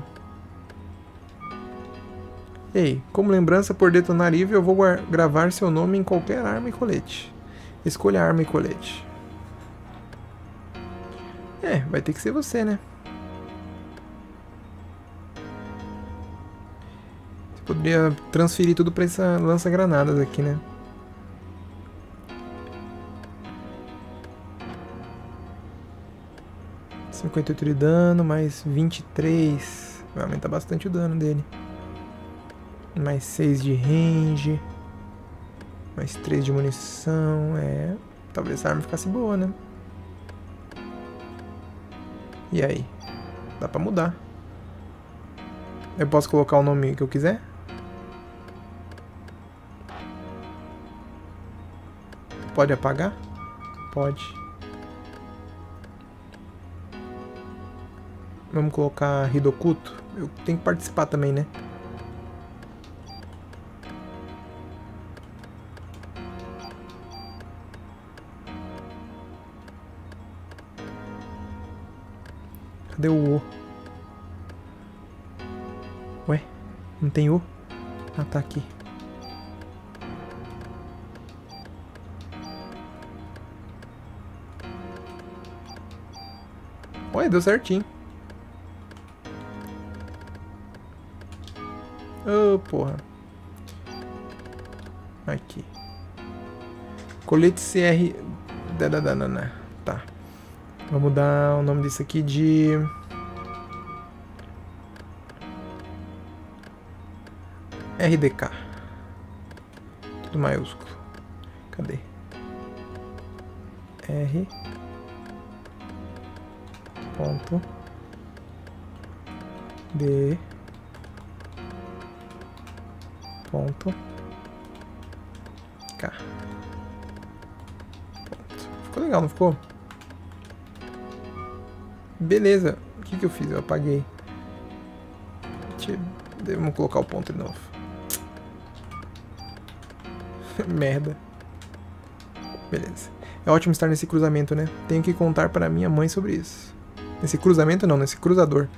Ei, como lembrança por detonar Eve, eu vou gravar seu nome em qualquer arma e colete. Escolha arma e colete. É, vai ter que ser você, né? poderia transferir tudo pra essa lança-granadas aqui, né? cinquenta e oito de dano, mais vinte e três. Vai aumentar bastante o dano dele. Mais seis de range. Mais três de munição. É. Talvez essa arma ficasse boa, né? E aí? Dá pra mudar. Eu posso colocar o nome que eu quiser? Pode apagar? Pode. Vamos colocar Ridokuto. Eu tenho que participar também, né? Cadê o O? Ué? Não tem O? Ah, tá aqui. Ué, deu certinho. Oh, porra. Aqui. Colete C R... Dadanana. Tá. Vamos dar o nome disso aqui de... R D K. Tudo maiúsculo. Cadê? R... Ponto... D... Ponto. K. Ponto. Ficou legal, não ficou? Beleza. O que que eu fiz? Eu apaguei. Vamos colocar o ponto de novo. Merda. Beleza. É ótimo estar nesse cruzamento, né? Tenho que contar para minha mãe sobre isso. Nesse cruzamento não, nesse cruzador.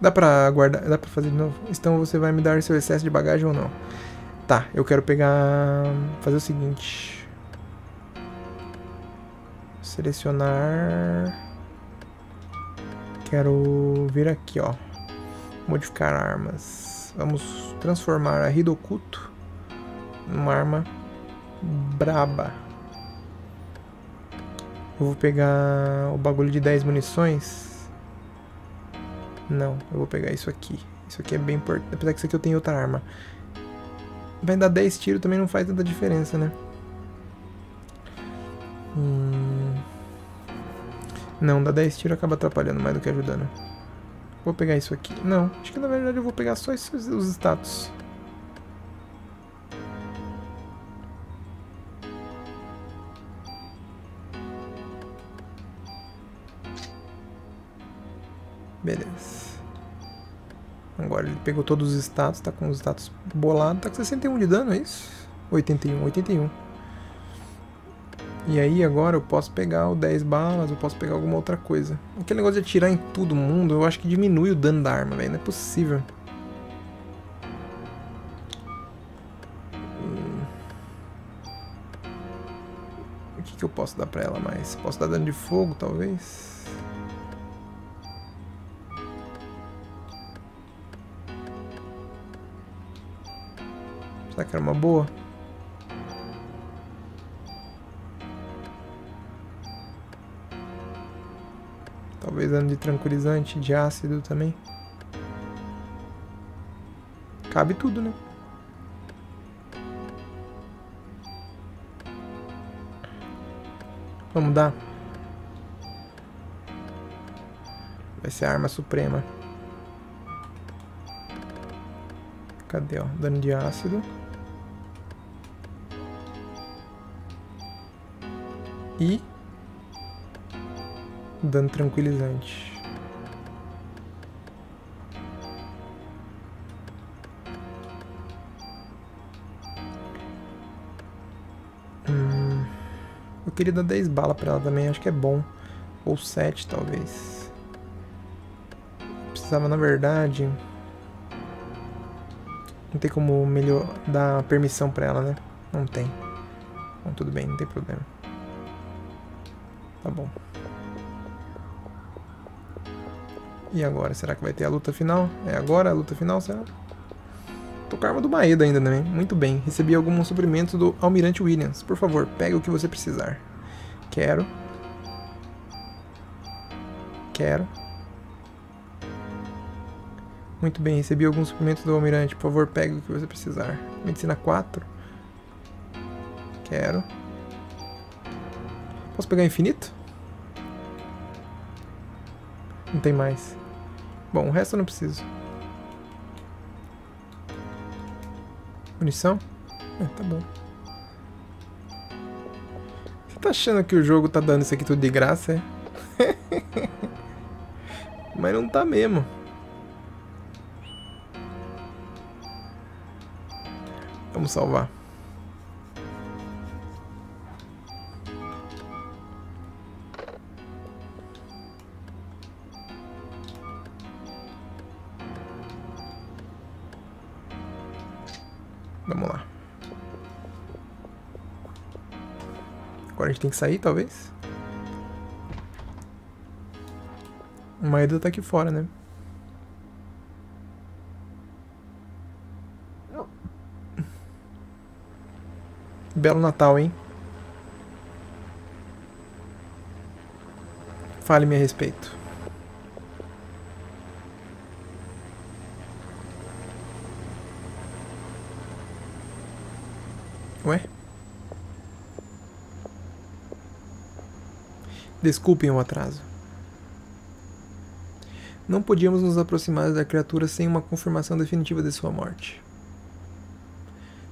Dá pra guardar, dá pra fazer de novo? Então você vai me dar seu excesso de bagagem ou não? Tá, eu quero pegar... Fazer o seguinte. Selecionar... Quero vir aqui, ó. Modificar armas. Vamos transformar a Ridokuto numa arma braba. Eu vou pegar o bagulho de dez munições. Não, eu vou pegar isso aqui. Isso aqui é bem importante. Apesar que isso aqui eu tenho outra arma. Vai dar dez tiros, também não faz tanta diferença, né? Hum... Não, dá dez tiros acaba atrapalhando mais do que ajudando. Vou pegar isso aqui. Não, acho que na verdade eu vou pegar só esses, os status. Beleza. Agora ele pegou todos os status, tá com os status bolado, tá com sessenta e um de dano, é isso? oitenta e um, oitenta e um. E aí agora eu posso pegar o dez balas, eu posso pegar alguma outra coisa. Aquele negócio de atirar em todo mundo, eu acho que diminui o dano da arma, velho, não é possível. Hum. O que que eu posso dar pra ela mais? Posso dar dano de fogo, talvez? Será que era uma boa? Talvez dano de tranquilizante, de ácido também. Cabe tudo, né? Vamos dar. Vai ser a arma suprema. Cadê, ó? Dano de ácido. E dano tranquilizante. Hum, eu queria dar dez balas pra ela também, acho que é bom. Ou sete, talvez. Precisava, na verdade... Não tem como melhor dar permissão pra ela, né? Não tem. Então, tudo bem, não tem problema. Tá bom. E agora? Será que vai ter a luta final? É agora a luta final, será? Tocava do Maeda ainda, né? Muito bem. Recebi algum suprimento do Almirante Williams. Por favor, pegue o que você precisar. Quero. Quero. Muito bem, recebi algum suprimento do Almirante. Por favor, pegue o que você precisar. Medicina quatro. Quero. Posso pegar infinito? Não tem mais. Bom, o resto eu não preciso. Munição? É, tá bom. Você tá achando que o jogo tá dando isso aqui tudo de graça, é? Mas não tá mesmo. Vamos salvar. Vamos lá. Agora a gente tem que sair, talvez? O Maeda tá aqui fora, né? Belo Natal, hein? Fale-me a respeito. Ué? Desculpem o atraso. Não podíamos nos aproximar da criatura sem uma confirmação definitiva de sua morte.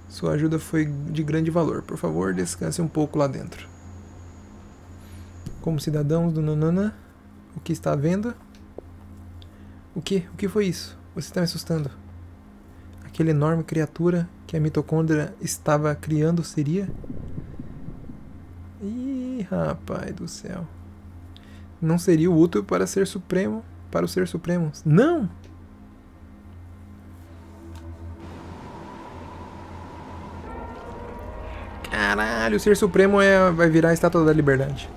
Sua ajuda foi de grande valor. Por favor, descanse um pouco lá dentro. Como cidadãos do Nanana, o que está vendo? O que? O que foi isso? Você está me assustando. Aquela enorme criatura que a mitocôndria estava criando seria? Ih, rapaz do céu. Não seria útil para ser supremo, para o ser supremo. Não! Caralho, o ser supremo é, vai virar a estátua da liberdade.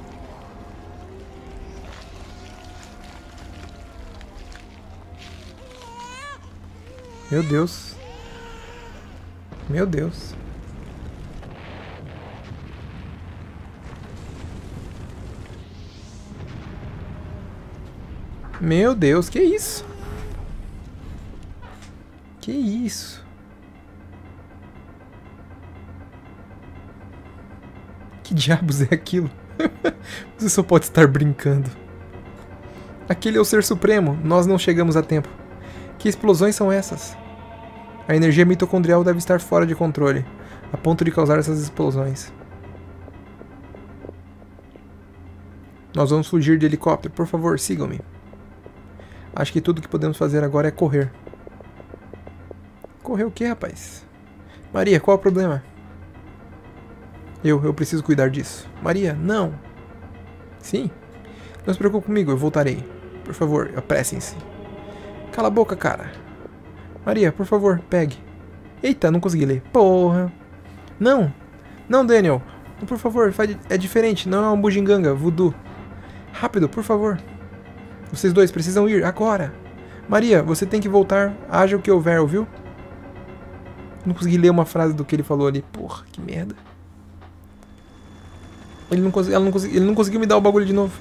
Meu Deus. Meu Deus. Meu Deus, que isso? Que isso? Que diabos é aquilo? Você só pode estar brincando. Aquele é o ser supremo. Nós não chegamos a tempo. Que explosões são essas? A energia mitocondrial deve estar fora de controle, a ponto de causar essas explosões. Nós vamos fugir de helicóptero. Por favor, sigam-me. Acho que tudo que podemos fazer agora é correr. Correr o quê, rapaz? Maria, qual é o problema? Eu, eu preciso cuidar disso. Maria, não. Sim? Não se preocupe comigo, eu voltarei. Por favor, apressem-se. Cala a boca, cara. Maria, por favor, pegue. Eita, não consegui ler. Porra. Não. Não, Daniel. Por favor, faz... é diferente. Não é um bujinganga, voodoo. Rápido, por favor. Vocês dois precisam ir agora. Maria, você tem que voltar. Haja o que houver, ouviu? Não consegui ler uma frase do que ele falou ali. Porra, que merda. Ele não, cons... Ela não cons... ele não conseguiu me dar o bagulho de novo.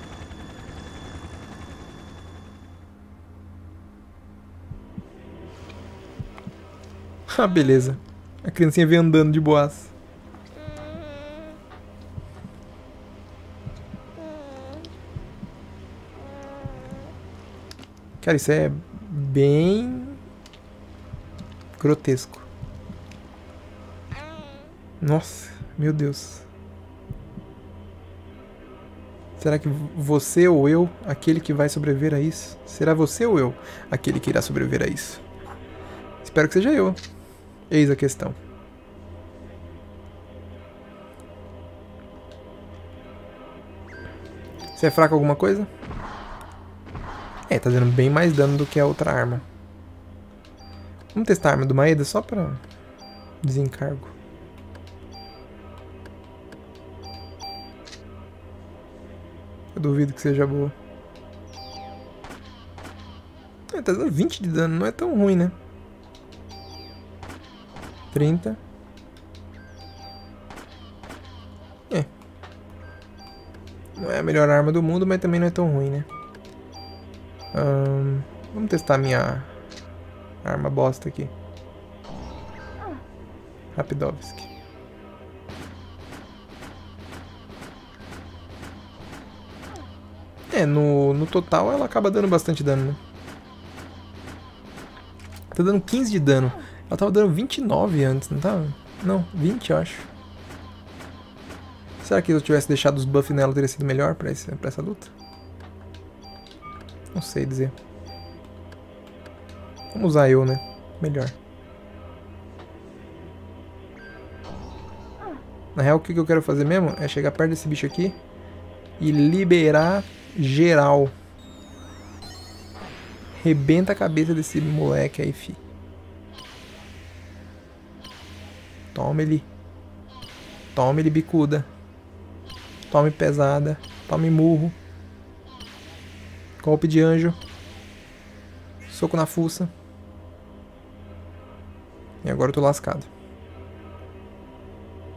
Ah, beleza. A criancinha vem andando de boas. Cara, isso é bem grotesco. Nossa, meu Deus. Será que você ou eu, aquele que vai sobreviver a isso? Será você ou eu, aquele que irá sobreviver a isso? Espero que seja eu. Eis a questão. Você é fraco alguma coisa? É, tá dando bem mais dano do que a outra arma. Vamos testar a arma do Maeda só pra desencargo. Eu duvido que seja boa. É, tá dando vinte de dano, não é tão ruim, né? trinta. É. Não é a melhor arma do mundo, mas também não é tão ruim, né? Hum, vamos testar minha arma bosta aqui. Rapidovski. É, no, no total ela acaba dando bastante dano, né? Tá dando quinze de dano. Ela tava dando vinte e nove antes, não tava? Não, vinte eu acho. Será que eu tivesse deixado os buffs nela teria sido melhor pra, esse, pra essa luta? Não sei dizer. Vamos usar eu, né? Melhor. Na real, o que eu quero fazer mesmo é chegar perto desse bicho aqui e liberar geral. Rebenta a cabeça desse moleque aí, fi. Toma ele. Toma ele, bicuda. Tome pesada. Tome murro. Golpe de anjo. Soco na fuça. E agora eu tô lascado.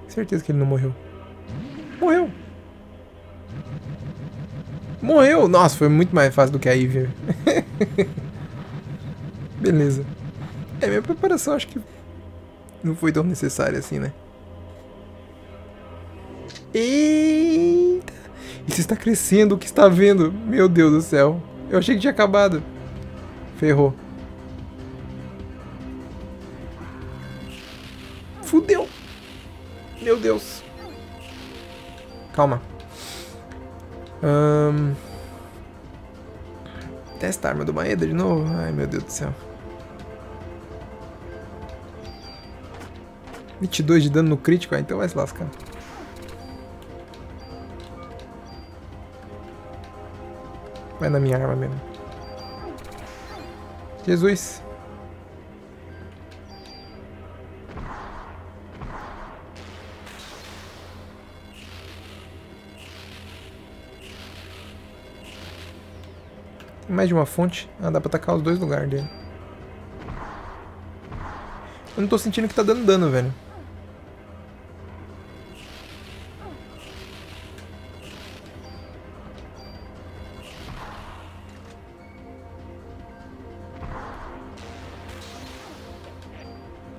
Certeza que ele não morreu. Morreu. Morreu. Nossa, foi muito mais fácil do que a Ivy. Beleza. É, minha preparação acho que não foi tão necessária assim, né? Eita. Isso está crescendo, o que está vendo? Meu Deus do céu. Eu achei que tinha acabado. Ferrou. Fudeu. Meu Deus. Calma. Hum... Testa a arma do Maeda de novo? Ai, meu Deus do céu. vinte e dois de dano no crítico? Ah, então vai se lascar. Vai na minha arma mesmo. Jesus. Mais de uma fonte. Ah, dá pra atacar os dois lugares dele. Eu não tô sentindo que tá dando dano, velho.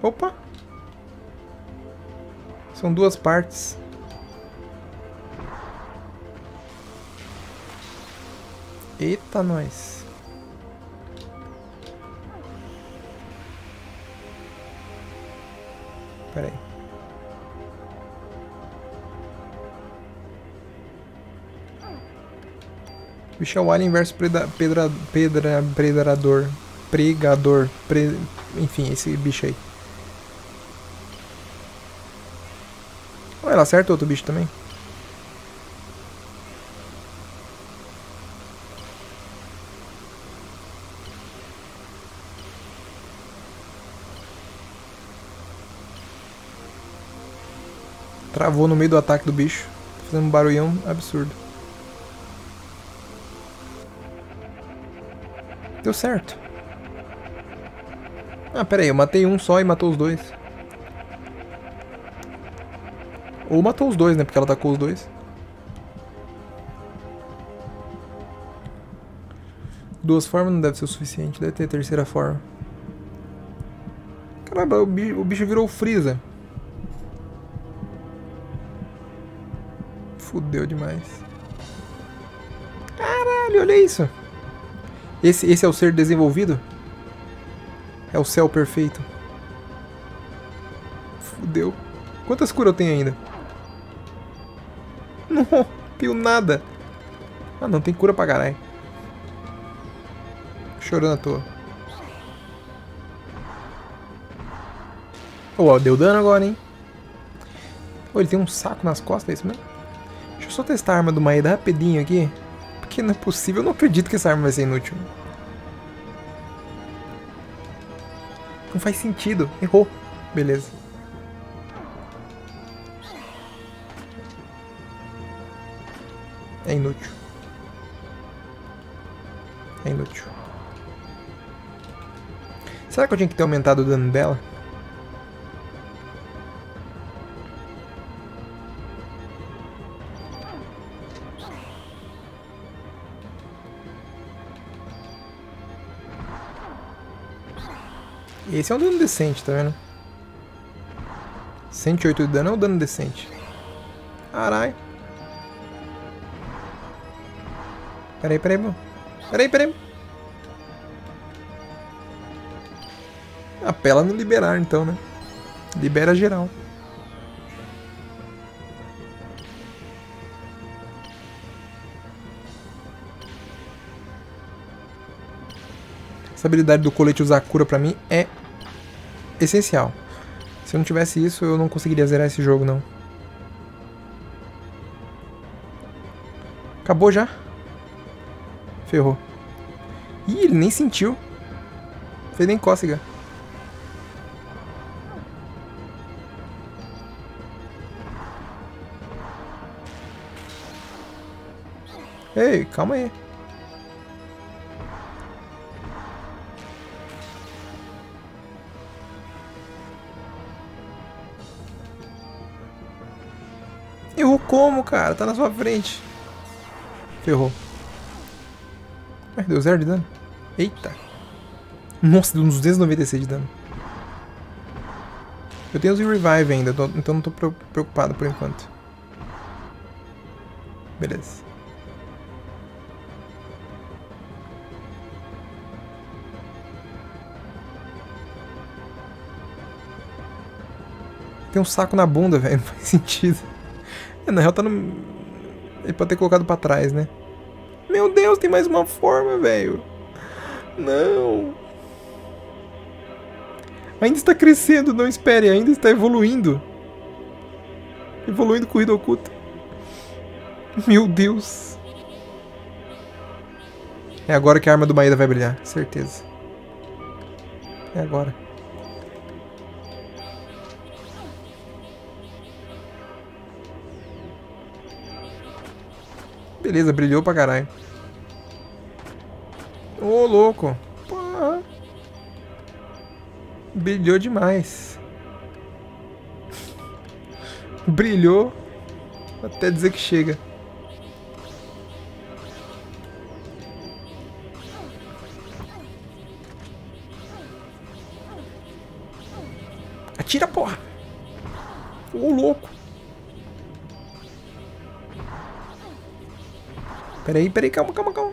Opa! São duas partes. Eita, nós. Pera aí. O bicho é o alien versus preda, pedra, pedra, predador, pregador, pre, enfim, esse bicho aí. Olha, ela acerta outro bicho também. Travou no meio do ataque do bicho. Fazendo um barulhão absurdo. Deu certo. Ah, pera aí. Eu matei um só e matou os dois. Ou matou os dois, né? Porque ela atacou os dois. Duas formas não deve ser o suficiente. Deve ter a terceira forma. Caramba, o bicho, o bicho virou o Freeza. Fudeu demais. Caralho, olha isso. Esse, esse é o ser desenvolvido? É o céu perfeito. Fudeu. Quantas curas eu tenho ainda? Não, pio nada. Ah não, tem cura pra caralho. Chorando à toa. Oh, deu dano agora, hein? Oh, ele tem um saco nas costas, é isso mesmo? Deixa eu só testar a arma do Maeda rapidinho aqui. Porque não é possível, eu não acredito que essa arma vai ser inútil. Não faz sentido, errou. Beleza. É inútil. É inútil. Será que eu tinha que ter aumentado o dano dela? Esse é um dano decente, tá vendo? cento e oito de dano é um dano decente. Caralho. Peraí, peraí, peraí. Peraí, peraí. Apela no liberar, então, né? Libera geral. Essa habilidade do colete usar cura pra mim é essencial. Se eu não tivesse isso, eu não conseguiria zerar esse jogo, não. Acabou já? Ferrou. Ih, ele nem sentiu. Fez nem cócega. Ei, calma aí. Errou como, cara? Tá na sua frente. Ferrou. Ai, deu zero de dano. Eita. Nossa, deu uns duzentos e noventa e seis de dano. Eu tenho os revive ainda, então não tô preocupado por enquanto. Beleza. Tem um saco na bunda, velho. Não faz sentido. Na real tá no... Ele pode ter colocado pra trás, né? Meu Deus, tem mais uma forma, velho. Não. Ainda está crescendo, não espere. Ainda está evoluindo. Evoluindo com o Ridokuto. Meu Deus. É agora que a arma do Maeda vai brilhar. Certeza. É agora. Beleza, brilhou pra caralho. Ô, louco. Pá. Brilhou demais. Brilhou até dizer que chega. Atira, porra. Ô, louco. Peraí, peraí, calma, calma, calma.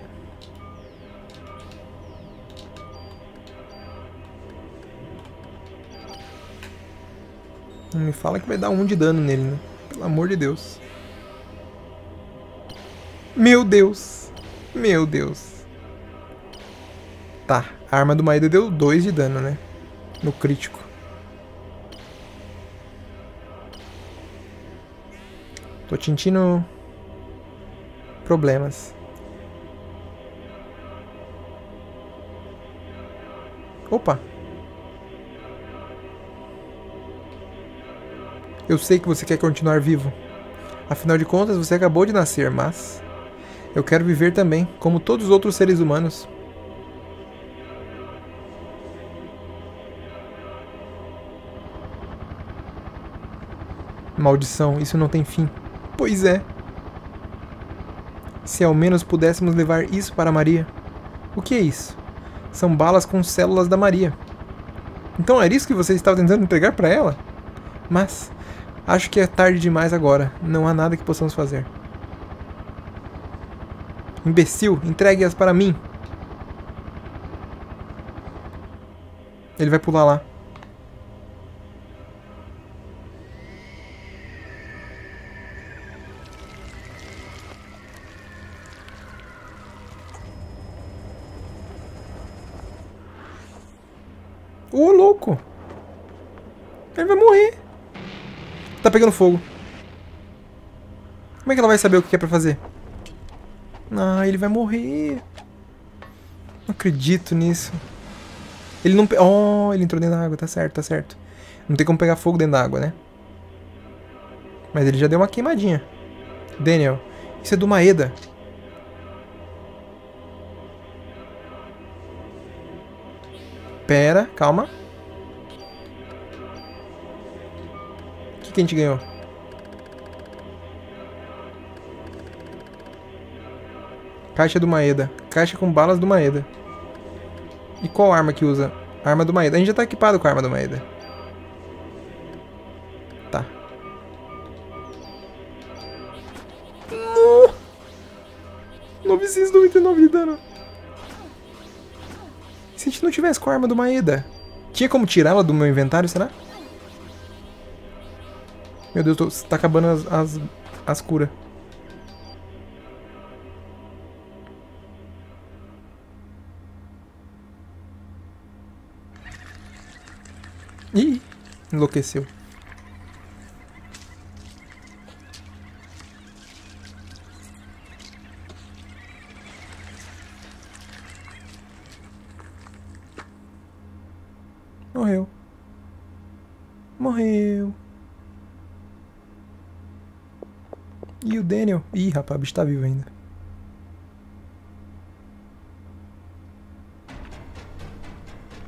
Não me fala que vai dar um de dano nele, né? Pelo amor de Deus. Meu Deus. Meu Deus. Tá, a arma do Maeda deu dois de dano, né? No crítico. Tô tintindo... problemas. Opa! Eu sei que você quer continuar vivo. Afinal de contas, você acabou de nascer, mas... eu quero viver também, como todos os outros seres humanos. Maldição, isso não tem fim. Pois é. Se ao menos pudéssemos levar isso para Maria. O que é isso? São balas com células da Maria. Então era isso que você estava tentando entregar para ela? Mas, acho que é tarde demais agora. Não há nada que possamos fazer. Imbecil, entregue-as para mim. Ele vai pular lá. Ô, louco. Ele vai morrer. Tá pegando fogo. Como é que ela vai saber o que é pra fazer? Ah, ele vai morrer. Não acredito nisso. Ele não... pe- oh, ele entrou dentro da água. Tá certo, tá certo. Não tem como pegar fogo dentro da água, né? Mas ele já deu uma queimadinha. Daniel, isso é do Maeda. Pera, calma. O que, que a gente ganhou? Caixa do Maeda. Caixa com balas do Maeda. E qual arma que usa? Arma do Maeda. A gente já tá equipado com a arma do Maeda. Tá. No! novecentos e noventa e nove de dano. Se a gente não tivesse com a arma do Maeda, tinha como tirá-la do meu inventário, será? Meu Deus, tô, tá acabando as, as, as curas. Ih, enlouqueceu. Morreu. Morreu. E o Daniel? Ih, rapaz, o bicho tá vivo ainda.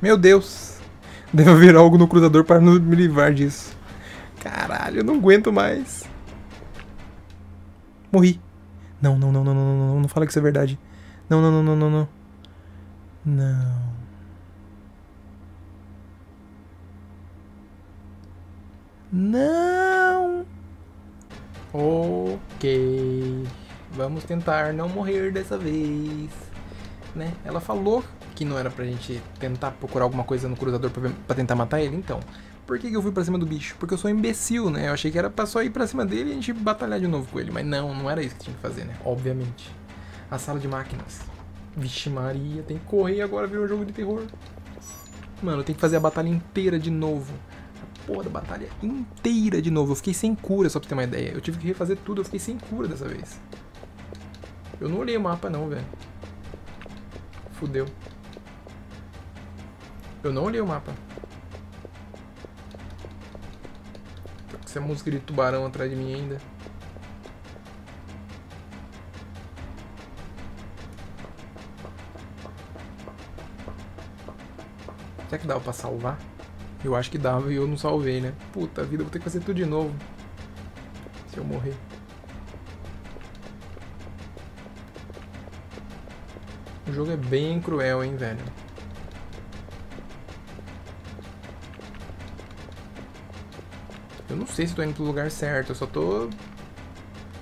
Meu Deus. Deve haver algo no cruzador para não me livrar disso. Caralho, eu não aguento mais. Morri. Não, não, não, não, não, não, não, não fala que isso é verdade. Não, não, não, não, não, não. Não. Não. Ok. Vamos tentar não morrer dessa vez. Né? Ela falou que não era pra gente tentar procurar alguma coisa no cruzador pra, pra tentar matar ele, então. Por que que eu fui pra cima do bicho? Porque eu sou um imbecil, né? Eu achei que era pra só ir pra cima dele e a gente batalhar de novo com ele. Mas não, não era isso que tinha que fazer, né? Obviamente. A sala de máquinas. Vixe Maria, tem que correr agora, virou um jogo de terror. Mano, eu tenho que fazer a batalha inteira de novo. A porra da batalha inteira de novo. Eu fiquei sem cura, só pra ter uma ideia. Eu tive que refazer tudo, eu fiquei sem cura dessa vez. Eu não olhei o mapa não, velho. Fudeu. Eu não olhei o mapa. Essa música de tubarão atrás de mim ainda. Será que dava pra salvar? Eu acho que dava e eu não salvei, né? Puta vida, vou ter que fazer tudo de novo. Se eu morrer. O jogo é bem cruel, hein, velho? Eu não sei se tô indo pro lugar certo, eu só tô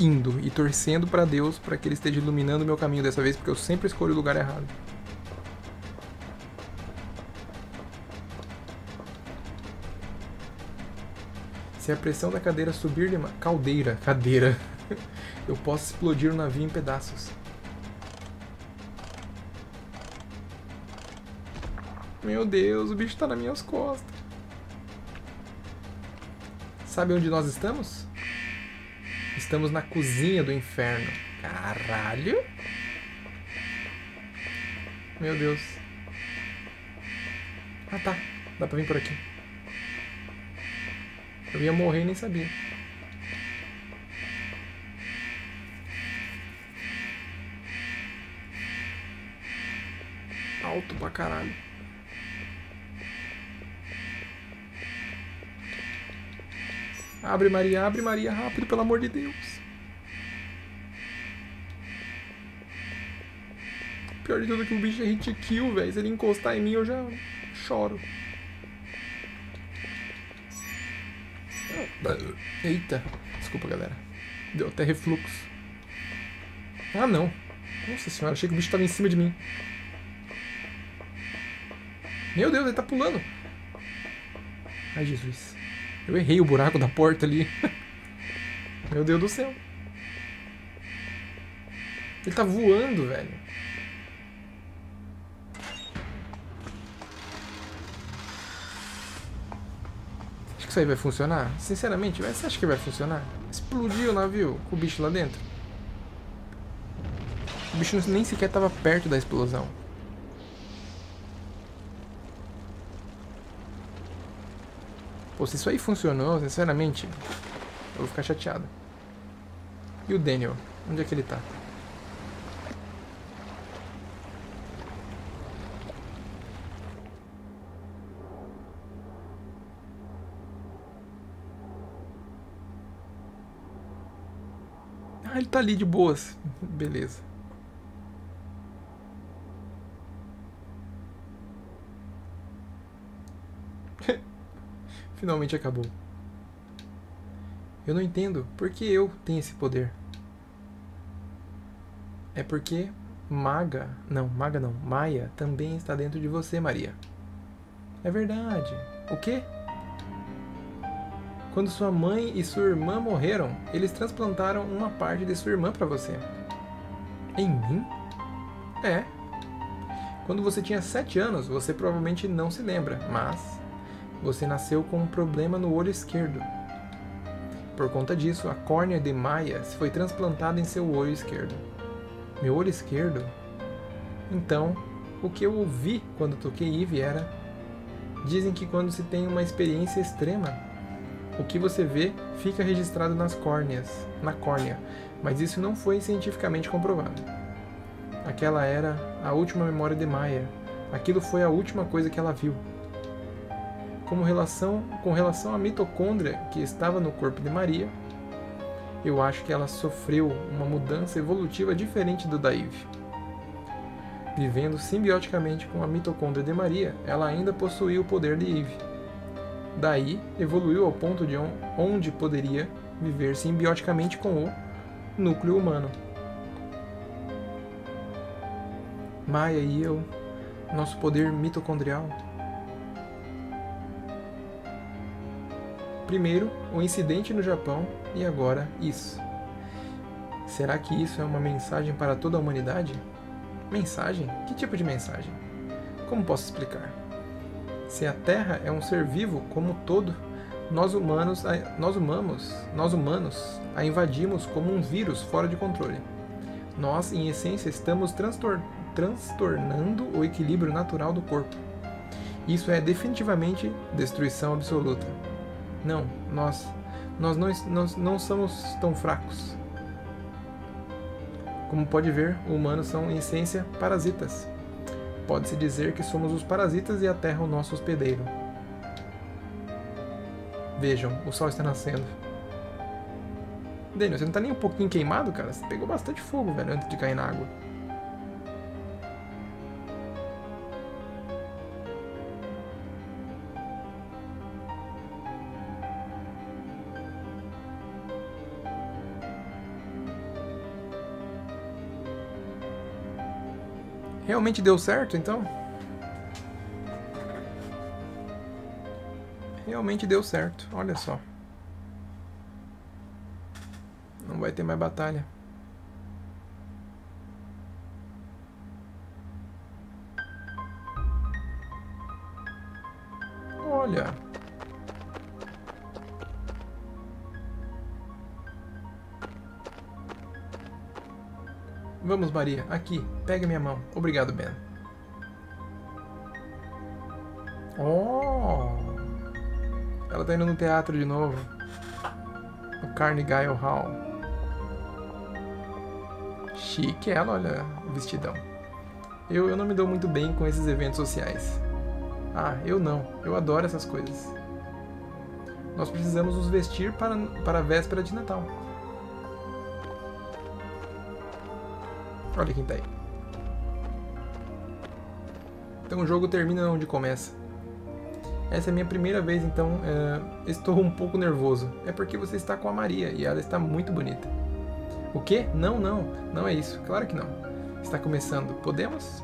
indo e torcendo pra Deus pra que ele esteja iluminando o meu caminho dessa vez, porque eu sempre escolho o lugar errado. Se a pressão da cadeira subir demais... Caldeira, cadeira. Eu posso explodir o navio em pedaços. Meu Deus, o bicho tá nas minhas costas. Sabe onde nós estamos? Estamos na cozinha do inferno. Caralho! Meu Deus. Ah tá, dá pra vir por aqui. Eu ia morrer e nem sabia. Alto pra caralho. Abre, Maria, abre, Maria, rápido, pelo amor de Deus. Pior de tudo é que o bicho é hit kill, velho. Se ele encostar em mim, eu já choro. Eita. Desculpa, galera. Deu até refluxo. Ah, não. Nossa senhora, achei que o bicho tava em cima de mim. Meu Deus, ele tá pulando. Ai, Jesus. Eu errei o buraco da porta ali. Meu Deus do céu. Ele tá voando, velho. Acho que isso aí vai funcionar? Sinceramente, você acha que vai funcionar? Explodiu o navio com o bicho lá dentro. O bicho nem sequer tava perto da explosão. Pô, se isso aí funcionou, sinceramente, eu vou ficar chateado. E o Daniel? Onde é que ele tá? Ah, ele tá ali de boas. Beleza. finalmente acabou. Eu não entendo por que eu tenho esse poder. É porque Maga... Não, Maga não. Maya também está dentro de você, Maria. É verdade. O quê? Quando sua mãe e sua irmã morreram, eles transplantaram uma parte de sua irmã para você. Em mim? É. Quando você tinha sete anos, você provavelmente não se lembra, mas você nasceu com um problema no olho esquerdo. Por conta disso, a córnea de Maya foi transplantada em seu olho esquerdo. Meu olho esquerdo? Então, o que eu ouvi quando toquei Eve era... Dizem que quando se tem uma experiência extrema, o que você vê fica registrado nas córneas, na córnea, mas isso não foi cientificamente comprovado. Aquela era a última memória de Maya. Aquilo foi a última coisa que ela viu. Como relação, com relação à mitocôndria que estava no corpo de Maria, eu acho que ela sofreu uma mudança evolutiva diferente do da Eve. Vivendo simbioticamente com a mitocôndria de Maria, ela ainda possuía o poder de Eve. Daí, evoluiu ao ponto de onde poderia viver simbioticamente com o núcleo humano. Maya e eu, nosso poder mitocondrial. Primeiro, o incidente no Japão e agora isso. Será que isso é uma mensagem para toda a humanidade? Mensagem? Que tipo de mensagem? Como posso explicar? Se a Terra é um ser vivo como um todo, nós humanos, a, nós, humamos, nós humanos a invadimos como um vírus fora de controle. Nós, em essência, estamos transtor, transtornando o equilíbrio natural do corpo. Isso é definitivamente destruição absoluta. Não, nós, nós não, nós não somos tão fracos. Como pode ver, humanos são, em essência, parasitas. Pode-se dizer que somos os parasitas e a Terra o nosso hospedeiro. Vejam, o sol está nascendo. Daniel, você não tá nem um pouquinho queimado, cara? Você pegou bastante fogo, velho, antes de cair na água. Realmente deu certo, então? Realmente deu certo, olha só. Não vai ter mais batalha. Olha. Vamos, Maria. Aqui. Pega minha mão. Obrigado, Ben. Oh! Ela tá indo no teatro de novo. No Carnegie Hall. Chique ela, olha o vestidão. Eu, eu não me dou muito bem com esses eventos sociais. Ah, eu não. Eu adoro essas coisas. Nós precisamos nos vestir para, para a véspera de Natal. Olha quem tá aí. Então o jogo termina onde começa. Essa é a minha primeira vez, então é... estou um pouco nervoso. É porque você está com a Maria e ela está muito bonita. O quê? Não, não. Não é isso. Claro que não. Está começando. Podemos?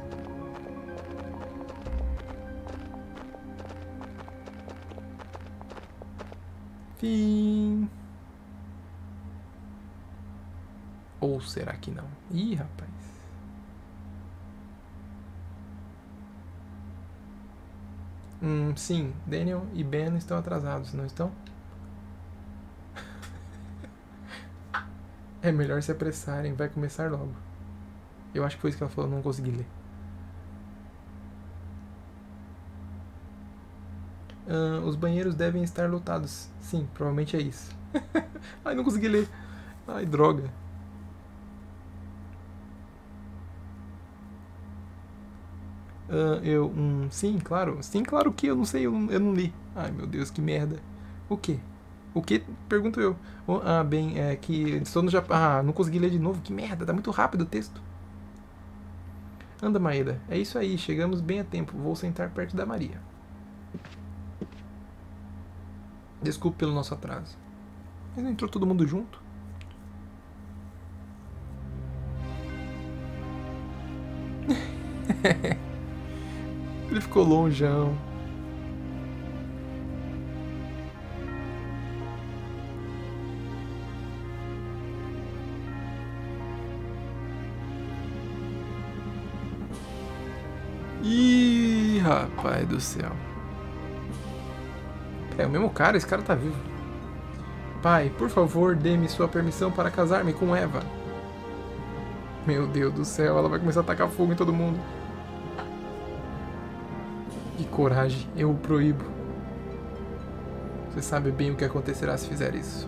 Fim. Ou será que não? Ih, rapaz. Hum, sim, Daniel e Ben estão atrasados, não estão? É melhor se apressarem, vai começar logo. Eu acho que foi isso que ela falou, não consegui ler. Hum, os banheiros devem estar lotados. Sim, provavelmente é isso. Ai, não consegui ler. Ai, droga. Uh, eu, um, sim, claro. Sim, claro que eu não sei, eu não, eu não li. Ai, meu Deus, que merda. O quê? O quê? Pergunto eu. Oh, ah, bem, é que estou no Japão. Ah, não consegui ler de novo. Que merda, tá muito rápido o texto. Anda, Maeda. É isso aí, chegamos bem a tempo. Vou sentar perto da Maria. Desculpe pelo nosso atraso. Mas não entrou todo mundo junto? Ele ficou longeão. Ih, rapaz do céu. É o mesmo cara, esse cara tá vivo. Pai, por favor, dê-me sua permissão para casar-me com Eva. Meu Deus do céu, ela vai começar a tacar fogo em todo mundo. Que coragem, eu o proíbo. Você sabe bem o que acontecerá se fizer isso.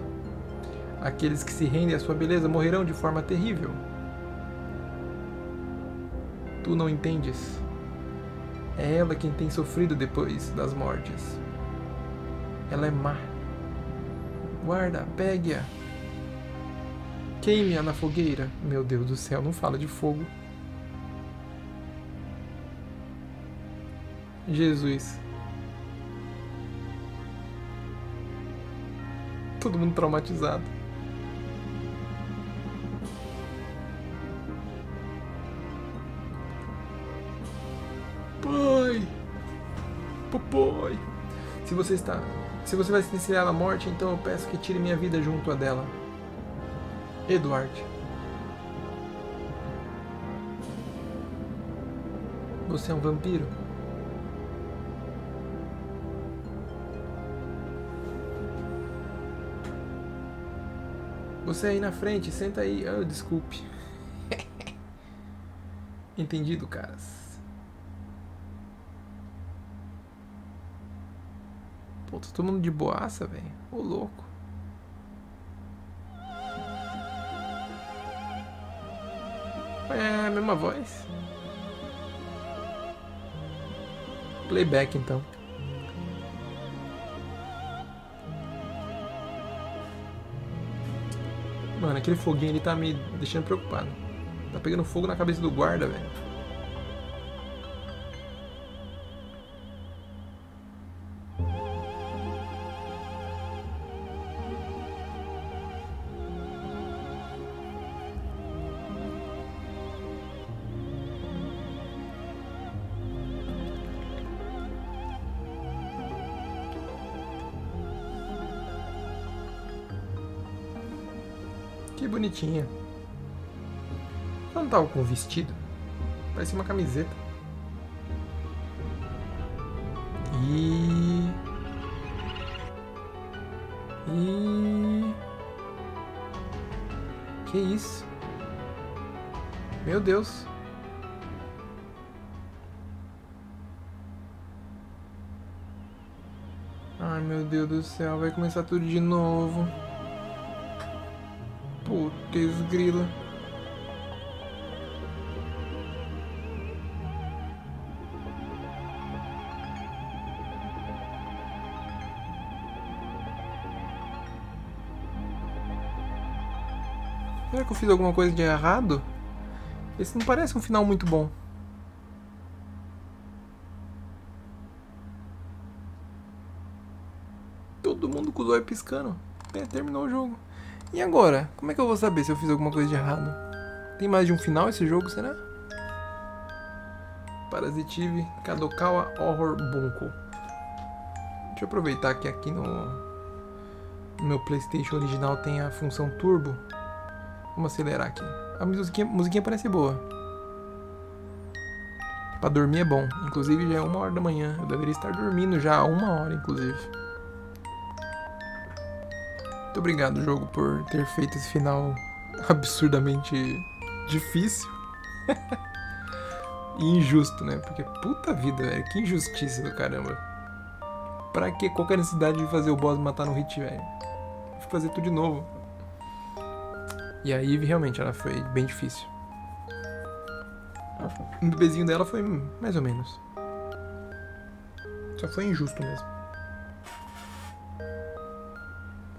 Aqueles que se rendem à sua beleza morrerão de forma terrível. Tu não entendes. É ela quem tem sofrido depois das mortes. Ela é má. Guarda, pegue-a. Queime-a na fogueira. Meu Deus do céu, não fala de fogo. Jesus. Todo mundo traumatizado. Pai. Papai. Se você está... Se você vai se desviar à morte, então eu peço que tire minha vida junto a dela. Eduardo. Você é um vampiro? Você aí na frente, senta aí. Ah, oh, desculpe. Entendido, caras. Pô, tá todo mundo de boaça, velho. Ô, louco. É a mesma voz. Playback, então. Mano, aquele foguinho ali tá me deixando preocupado. Tá pegando fogo na cabeça do guarda, velho. Que bonitinha. Ela não tava com vestido? Parecia uma camiseta. E... E... Que isso? Meu Deus. Ai, meu Deus do céu. Vai começar tudo de novo. Putz, grila. Será que eu fiz alguma coisa de errado? Esse não parece um final muito bom. Todo mundo com o olho piscando. Terminou o jogo. E agora? Como é que eu vou saber se eu fiz alguma coisa de errado? Tem mais de um final esse jogo, será? Parasite Eve, Kadokawa Horror Bunko. Deixa eu aproveitar que aqui no... no meu PlayStation original tem a função Turbo. Vamos acelerar aqui. A musiquinha, musiquinha parece boa. Pra dormir é bom. Inclusive já é uma hora da manhã. Eu deveria estar dormindo já há uma hora, inclusive. Muito obrigado, jogo, por ter feito esse final absurdamente difícil e injusto, né? Porque puta vida, velho, que injustiça do caramba. Pra que qualquer necessidade de fazer o boss matar no hit, velho? Vou fazer tudo de novo. E a Eve realmente, ela foi bem difícil. O bebezinho dela foi mais ou menos. Só foi injusto mesmo.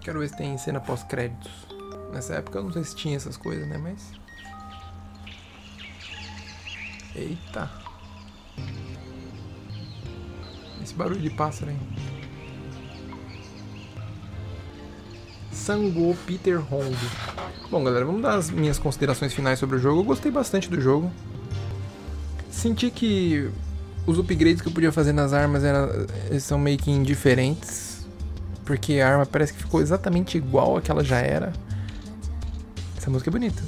Quero ver se tem cena pós-créditos. Nessa época eu não sei se tinha essas coisas, né? Mas... Eita! Esse barulho de pássaro, hein? Sango Peter Hong. Bom, galera, vamos dar as minhas considerações finais sobre o jogo. Eu gostei bastante do jogo. Senti que os upgrades que eu podia fazer nas armas era, são meio que indiferentes, porque a arma parece que ficou exatamente igual a que ela já era. Essa música é bonita.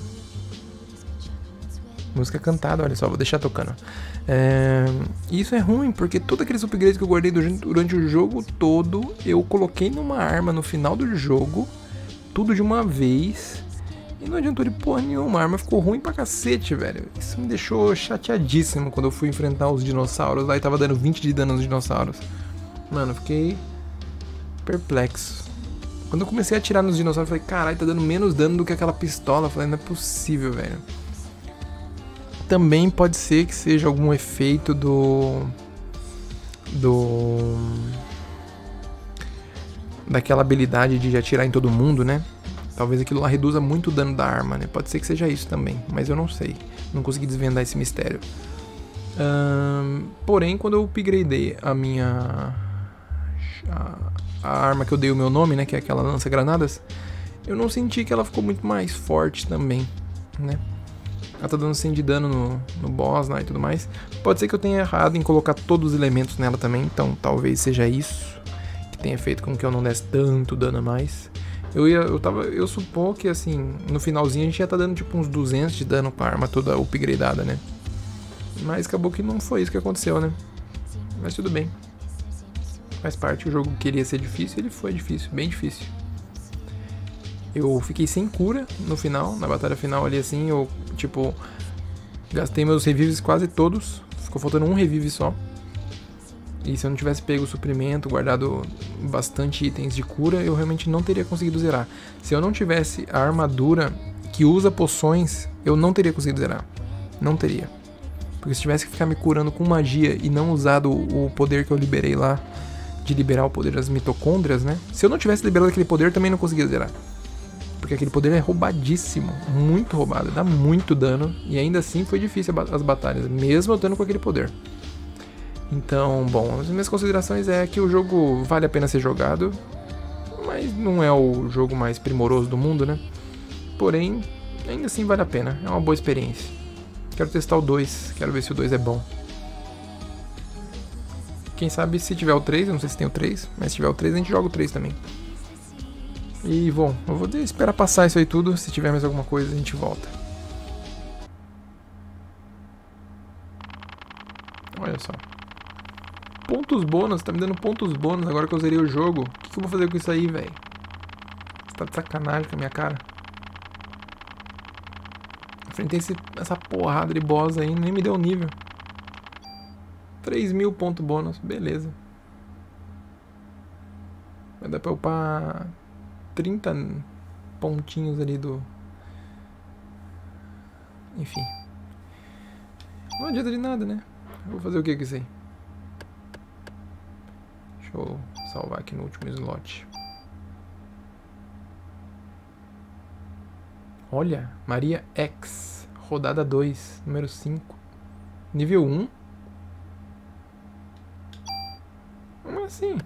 Música cantada, olha só, vou deixar tocando. É... Isso é ruim, porque todos aqueles upgrades que eu guardei durante o jogo todo, eu coloquei numa arma no final do jogo, tudo de uma vez, e não adiantou de porra nenhuma, a arma ficou ruim pra cacete, velho. Isso me deixou chateadíssimo quando eu fui enfrentar os dinossauros lá e tava dando vinte de dano nos dinossauros. Mano, eu fiquei perplexo. Quando eu comecei a atirar nos dinossauros, eu falei, caralho, tá dando menos dano do que aquela pistola. Eu falei, não é possível, velho. Também pode ser que seja algum efeito do... Do... Daquela habilidade de atirar em todo mundo, né? Talvez aquilo lá reduza muito o dano da arma, né? Pode ser que seja isso também, mas eu não sei. Não consegui desvendar esse mistério. Hum, porém, quando eu upgradei a minha... A, a arma que eu dei o meu nome, né? Que é aquela lança-granadas. Eu não senti que ela ficou muito mais forte também, né? Ela tá dando cem de dano no, no boss, né, e tudo mais. Pode ser que eu tenha errado em colocar todos os elementos nela também, então talvez seja isso que tenha feito com que eu não desse tanto dano a mais. Eu ia, eu tava, eu supor que assim, no finalzinho a gente ia tá dando tipo uns duzentos de dano pra arma toda upgradeada, né? Mas acabou que não foi isso que aconteceu, né? Mas tudo bem. Faz parte, o jogo queria ser difícil, ele foi difícil, bem difícil. Eu fiquei sem cura no final, na batalha final ali assim, eu, tipo, gastei meus revives quase todos, ficou faltando um revive só. E se eu não tivesse pego o suprimento, guardado bastante itens de cura, eu realmente não teria conseguido zerar. Se eu não tivesse a armadura que usa poções, eu não teria conseguido zerar, não teria. Porque se tivesse que ficar me curando com magia e não usado o poder que eu liberei lá, de liberar o poder das mitocôndrias, né? Se eu não tivesse liberado aquele poder, eu também não conseguia zerar. Porque aquele poder é roubadíssimo, muito roubado, dá muito dano, e ainda assim foi difícil as batalhas, mesmo eu tendo com aquele poder. Então, bom, as minhas considerações é que o jogo vale a pena ser jogado, mas não é o jogo mais primoroso do mundo, né? Porém, ainda assim vale a pena, é uma boa experiência. Quero testar o dois, quero ver se o dois é bom. Quem sabe se tiver o três, eu não sei se tem o três, mas se tiver o três a gente joga o três também. E, bom, eu vou esperar passar isso aí tudo. Se tiver mais alguma coisa, a gente volta. Olha só. Pontos bônus. Tá me dando pontos bônus agora que eu zerei o jogo. O que, que eu vou fazer com isso aí, velho? Você tá de sacanagem com a minha cara? Enfrentei esse, essa porrada de boss aí. Nem me deu nível. três mil pontos bônus. Beleza. Vai dar pra upar... trinta pontinhos ali do... Enfim. Não adianta de nada, né? Eu vou fazer o que com isso aí? Deixa eu salvar aqui no último slot. Olha, Maria X. Rodada dois, número cinco. Nível um. Como assim?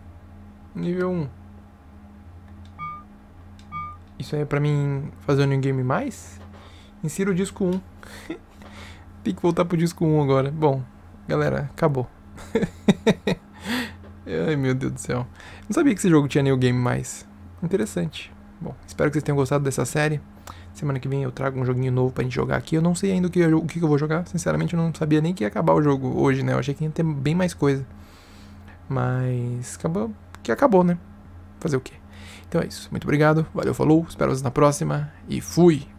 Nível um. Isso aí é pra mim fazer um new game mais? Insira o disco um. Tem que voltar pro disco um agora. Bom, galera, acabou. Ai, meu Deus do céu. Não sabia que esse jogo tinha new game mais. Interessante. Bom, espero que vocês tenham gostado dessa série. Semana que vem eu trago um joguinho novo pra gente jogar aqui. Eu não sei ainda o que, o que eu vou jogar. Sinceramente, eu não sabia nem que ia acabar o jogo hoje, né? Eu achei que ia ter bem mais coisa. Mas acabou que acabou, né? Fazer o quê? Então é isso. Muito obrigado. Valeu, falou. Espero vocês na próxima. E fui!